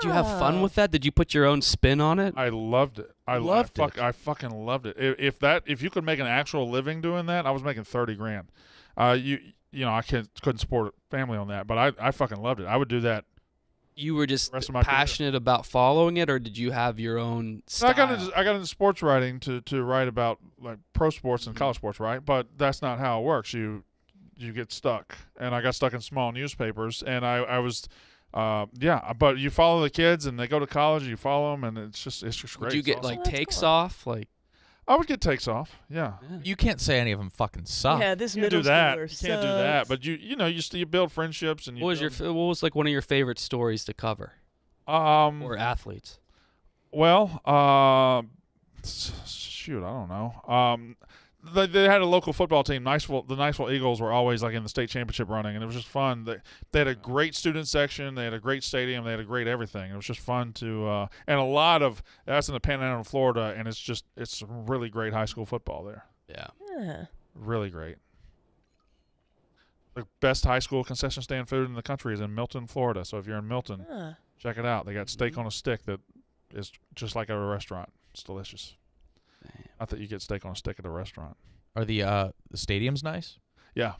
Did you have fun with that? Did you put your own spin on it? I loved it. I fucking loved it. If you could make an actual living doing that, I was making 30 grand. You know, I couldn't support a family on that, but I fucking loved it. I would do that. You were just passionate about following it, or did you have your own style? I got into sports writing to write about like pro sports and college sports, right? But that's not how it works. You get stuck, and I got stuck in small newspapers, and I was. But you follow the kids, and they go to college. You follow them, and it's just great. Did you get like takes off, like? I would get takes off. Yeah. You can't say any of them fucking suck. Yeah, this middle schooler sucks. You can't do that. But you know, you build friendships and you. What was like one of your favorite stories to cover? Or athletes. Well, shoot, I don't know. They had a local football team. The Niceville Eagles were always like in the state championship running, and it was just fun. They had a great student section. They had a great stadium. They had a great everything. It was just fun to and a lot of that's in the Panhandle of Florida, and it's really great high school football there. Yeah, really great. The best high school concession stand food in the country is in Milton, Florida. So if you're in Milton, check it out. They got steak on a stick that is just like at a restaurant. It's delicious. I thought you get steak on a stick at a restaurant. Are the stadiums nice? Yeah.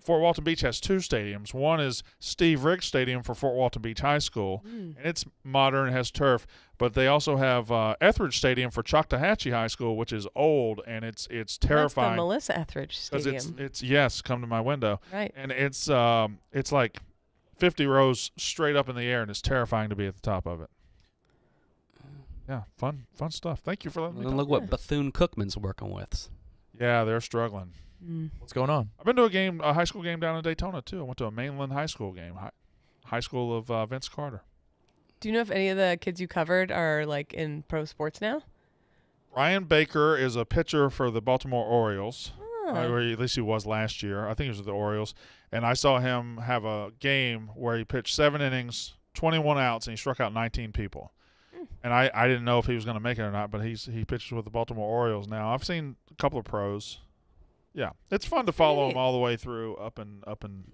Fort Walton Beach has two stadiums. One is Steve Riggs Stadium for Fort Walton Beach High School, and it's modern, it has turf. But they also have Etheridge Stadium for Choctahatchee High School, which is old, and it's terrifying. That's the Melissa Etheridge Stadium. It's come to my window. Right. And it's like 50 rows straight up in the air, and it's terrifying to be at the top of it. Yeah, fun stuff. Thank you for letting me talk. And look what Bethune-Cookman's working with. Yeah, they're struggling. Mm. What's going on? I've been to a game, a high school game down in Daytona, too. I went to a mainland high school game, high school of Vince Carter. Do you know if any of the kids you covered are, like, in pro sports now? Brian Baker is a pitcher for the Baltimore Orioles, or at least he was last year. I think he was with the Orioles. And I saw him have a game where he pitched 7 innings, 21 outs, and he struck out 19 people. And I didn't know if he was going to make it or not, but he pitches with the Baltimore Orioles now. I've seen a couple of pros. Yeah, it's fun to follow him all the way through up and. Well,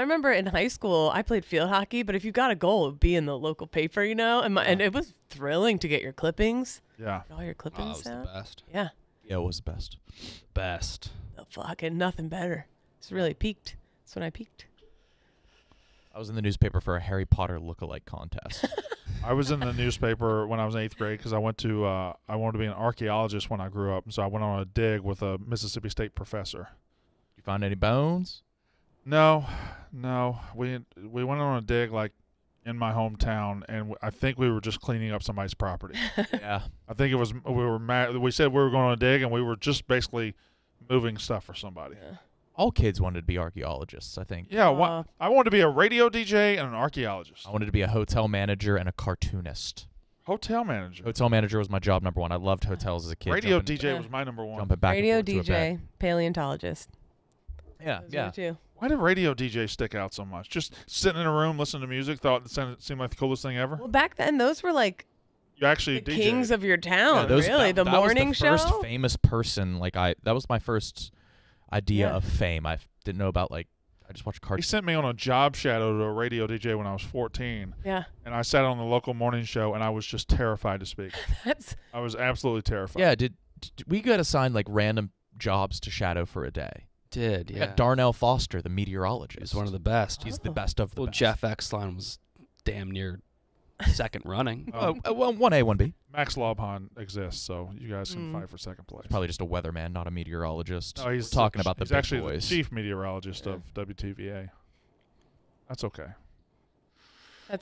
I remember in high school I played field hockey, but if you got a goal, it would be in the local paper, you know, and it was thrilling to get your clippings. Yeah, all your clippings. That was the best. Yeah. Yeah, it was the best. Best. The fucking nothing better. It's really peaked. That's when I peaked. I was in the newspaper for a Harry Potter lookalike contest. I was in the newspaper when I was in 8th grade because I went to I wanted to be an archaeologist when I grew up, and so I went on a dig with a Mississippi State professor. You find any bones? No. We went on a dig like in my hometown, and I think we were just cleaning up somebody's property. Yeah. I think it was we said we were going on a dig, and we were just basically moving stuff for somebody. Yeah. All kids wanted to be archaeologists, I think. Yeah, I wanted to be a radio DJ and an archaeologist. I wanted to be a hotel manager and a cartoonist. Hotel manager? Hotel manager was my job #1. I loved hotels as a kid. Radio DJ was my #1. Radio DJ, paleontologist. Yeah, yeah. Why did radio DJ stick out so much? Just sitting in a room, listening to music, thought it seemed like the coolest thing ever? Well, back then, those were like... You actually the DJ'd. Kings of your town, yeah, those, really. That morning show? That was the first famous person. Like that was my first... idea of fame. I didn't know about, like, I just watched cartoons. He sent me on a job shadow to a radio DJ when I was 14. Yeah. And I sat on the local morning show, and I was just terrified to speak. I was absolutely terrified. Yeah, did we got assigned, like, random jobs to shadow for a day? Did, yeah. Darnell Foster, the meteorologist. He's one of the best. He's the best of the best. Jeff Exline was damn near second running. Well, 1A, 1B. Max Laubhan exists, so you guys can fight for second place. He's probably just a weatherman, not a meteorologist. No, he's talking about the big boys. He's actually the chief meteorologist of WTVA. That's okay.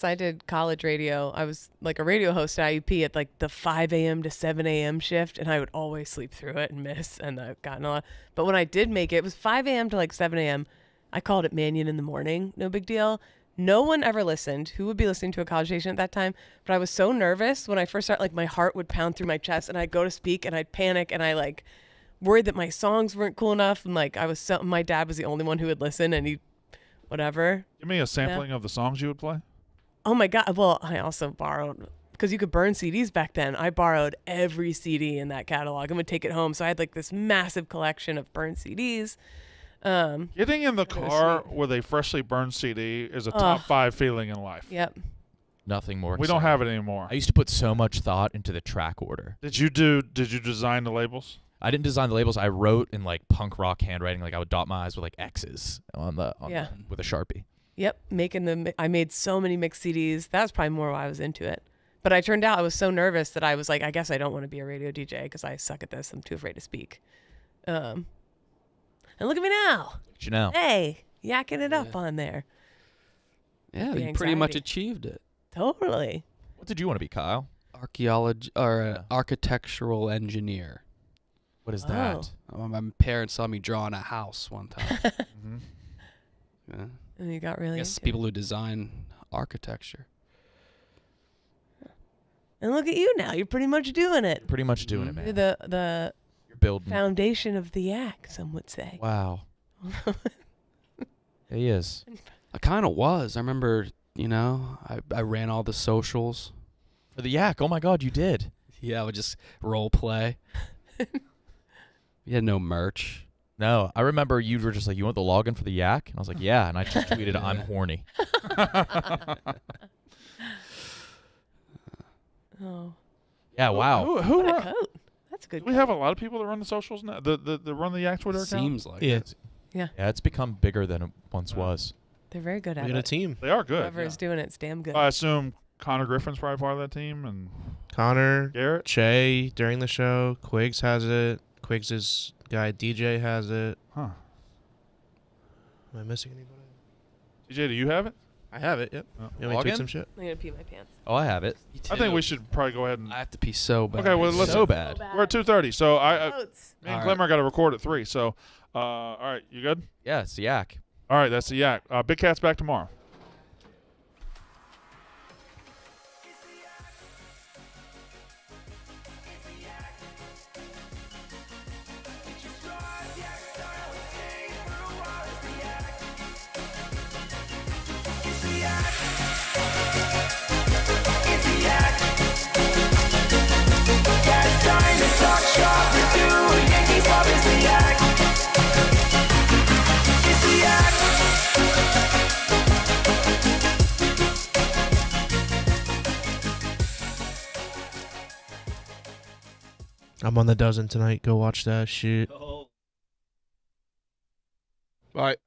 I did college radio. I was like a radio host at IUP at like the 5 a.m. to 7 a.m. shift, and I would always sleep through it and miss, and I've gotten a lot. But when I did make it, it was 5 a.m. to like 7 a.m. I called it Mannion in the morning. No big deal. No one ever listened. Who would be listening to a college station at that time? But I was so nervous when I first started, like, my heart would pound through my chest, and I'd go to speak, and I'd panic, and I, like, worried that my songs weren't cool enough, and, like, I was so, my dad was the only one who would listen, and he, whatever. Give me a sampling of the songs you would play. Oh, my God. Well, I also borrowed, because you could burn CDs back then. I borrowed every CD in that catalog and would take it home, so I had, like, this massive collection of burned CDs. Getting in the car with a freshly burned CD is a top 5 feeling in life. Yep. Nothing more. We don't have it anymore. I used to put so much thought into the track order. Did you design the labels? I didn't design the labels. I wrote in like punk rock handwriting. Like I would dot my I's with like X's on the with a Sharpie. Yep. I made so many mixed CDs. That was probably more why I was into it. But I turned out I was so nervous that I was like, I guess I don't want to be a radio DJ because I suck at this. I'm too afraid to speak. And look at me now. Hey, yakking it up on there. Yeah, you pretty much achieved it. Totally. What did you want to be, Kyle? Architectural engineer. What is that? Oh, my parents saw me drawing a house one time. Yeah. And you got really. I guess people who design architecture. And look at you now. You're pretty much doing it. Pretty much doing it, man. You're the building. Foundation of the yak, some would say. Wow. He is. I kind of was. I remember, you know, I ran all the socials. For the yak, oh my God, you did. Yeah, I would just role play. You had no merch. No, I remember you were just like, you want the login for the yak? And I was like, yeah, and I just tweeted, I'm horny. Yeah, wow. Who That's good. Do we have a lot of people that run the socials now? The run the Yak Twitter account? Seems like it. Yeah. Yeah, it's become bigger than it once was. They're very good at it. They got a team. They are good. Whoever's doing it's damn good. I assume Connor Griffin's probably part of that team. And Connor, Garrett, Che during the show. Quiggs has it. Quiggs' guy, DJ, has it. Huh. Am I missing anybody? DJ, do you have it? I have it, yep. You want me to take some shit? I'm going to pee my pants. Oh, I have it. I think we should probably go ahead and... I have to pee so bad. Okay, well, let's... So bad. We're at 2:30, so me and Glimmer got to record at 3, so... all right, you good? Yeah, it's the yak. All right, that's the yak. Big Cat's back tomorrow. I'm on the dozen tonight. Go watch that shit. Oh. All right.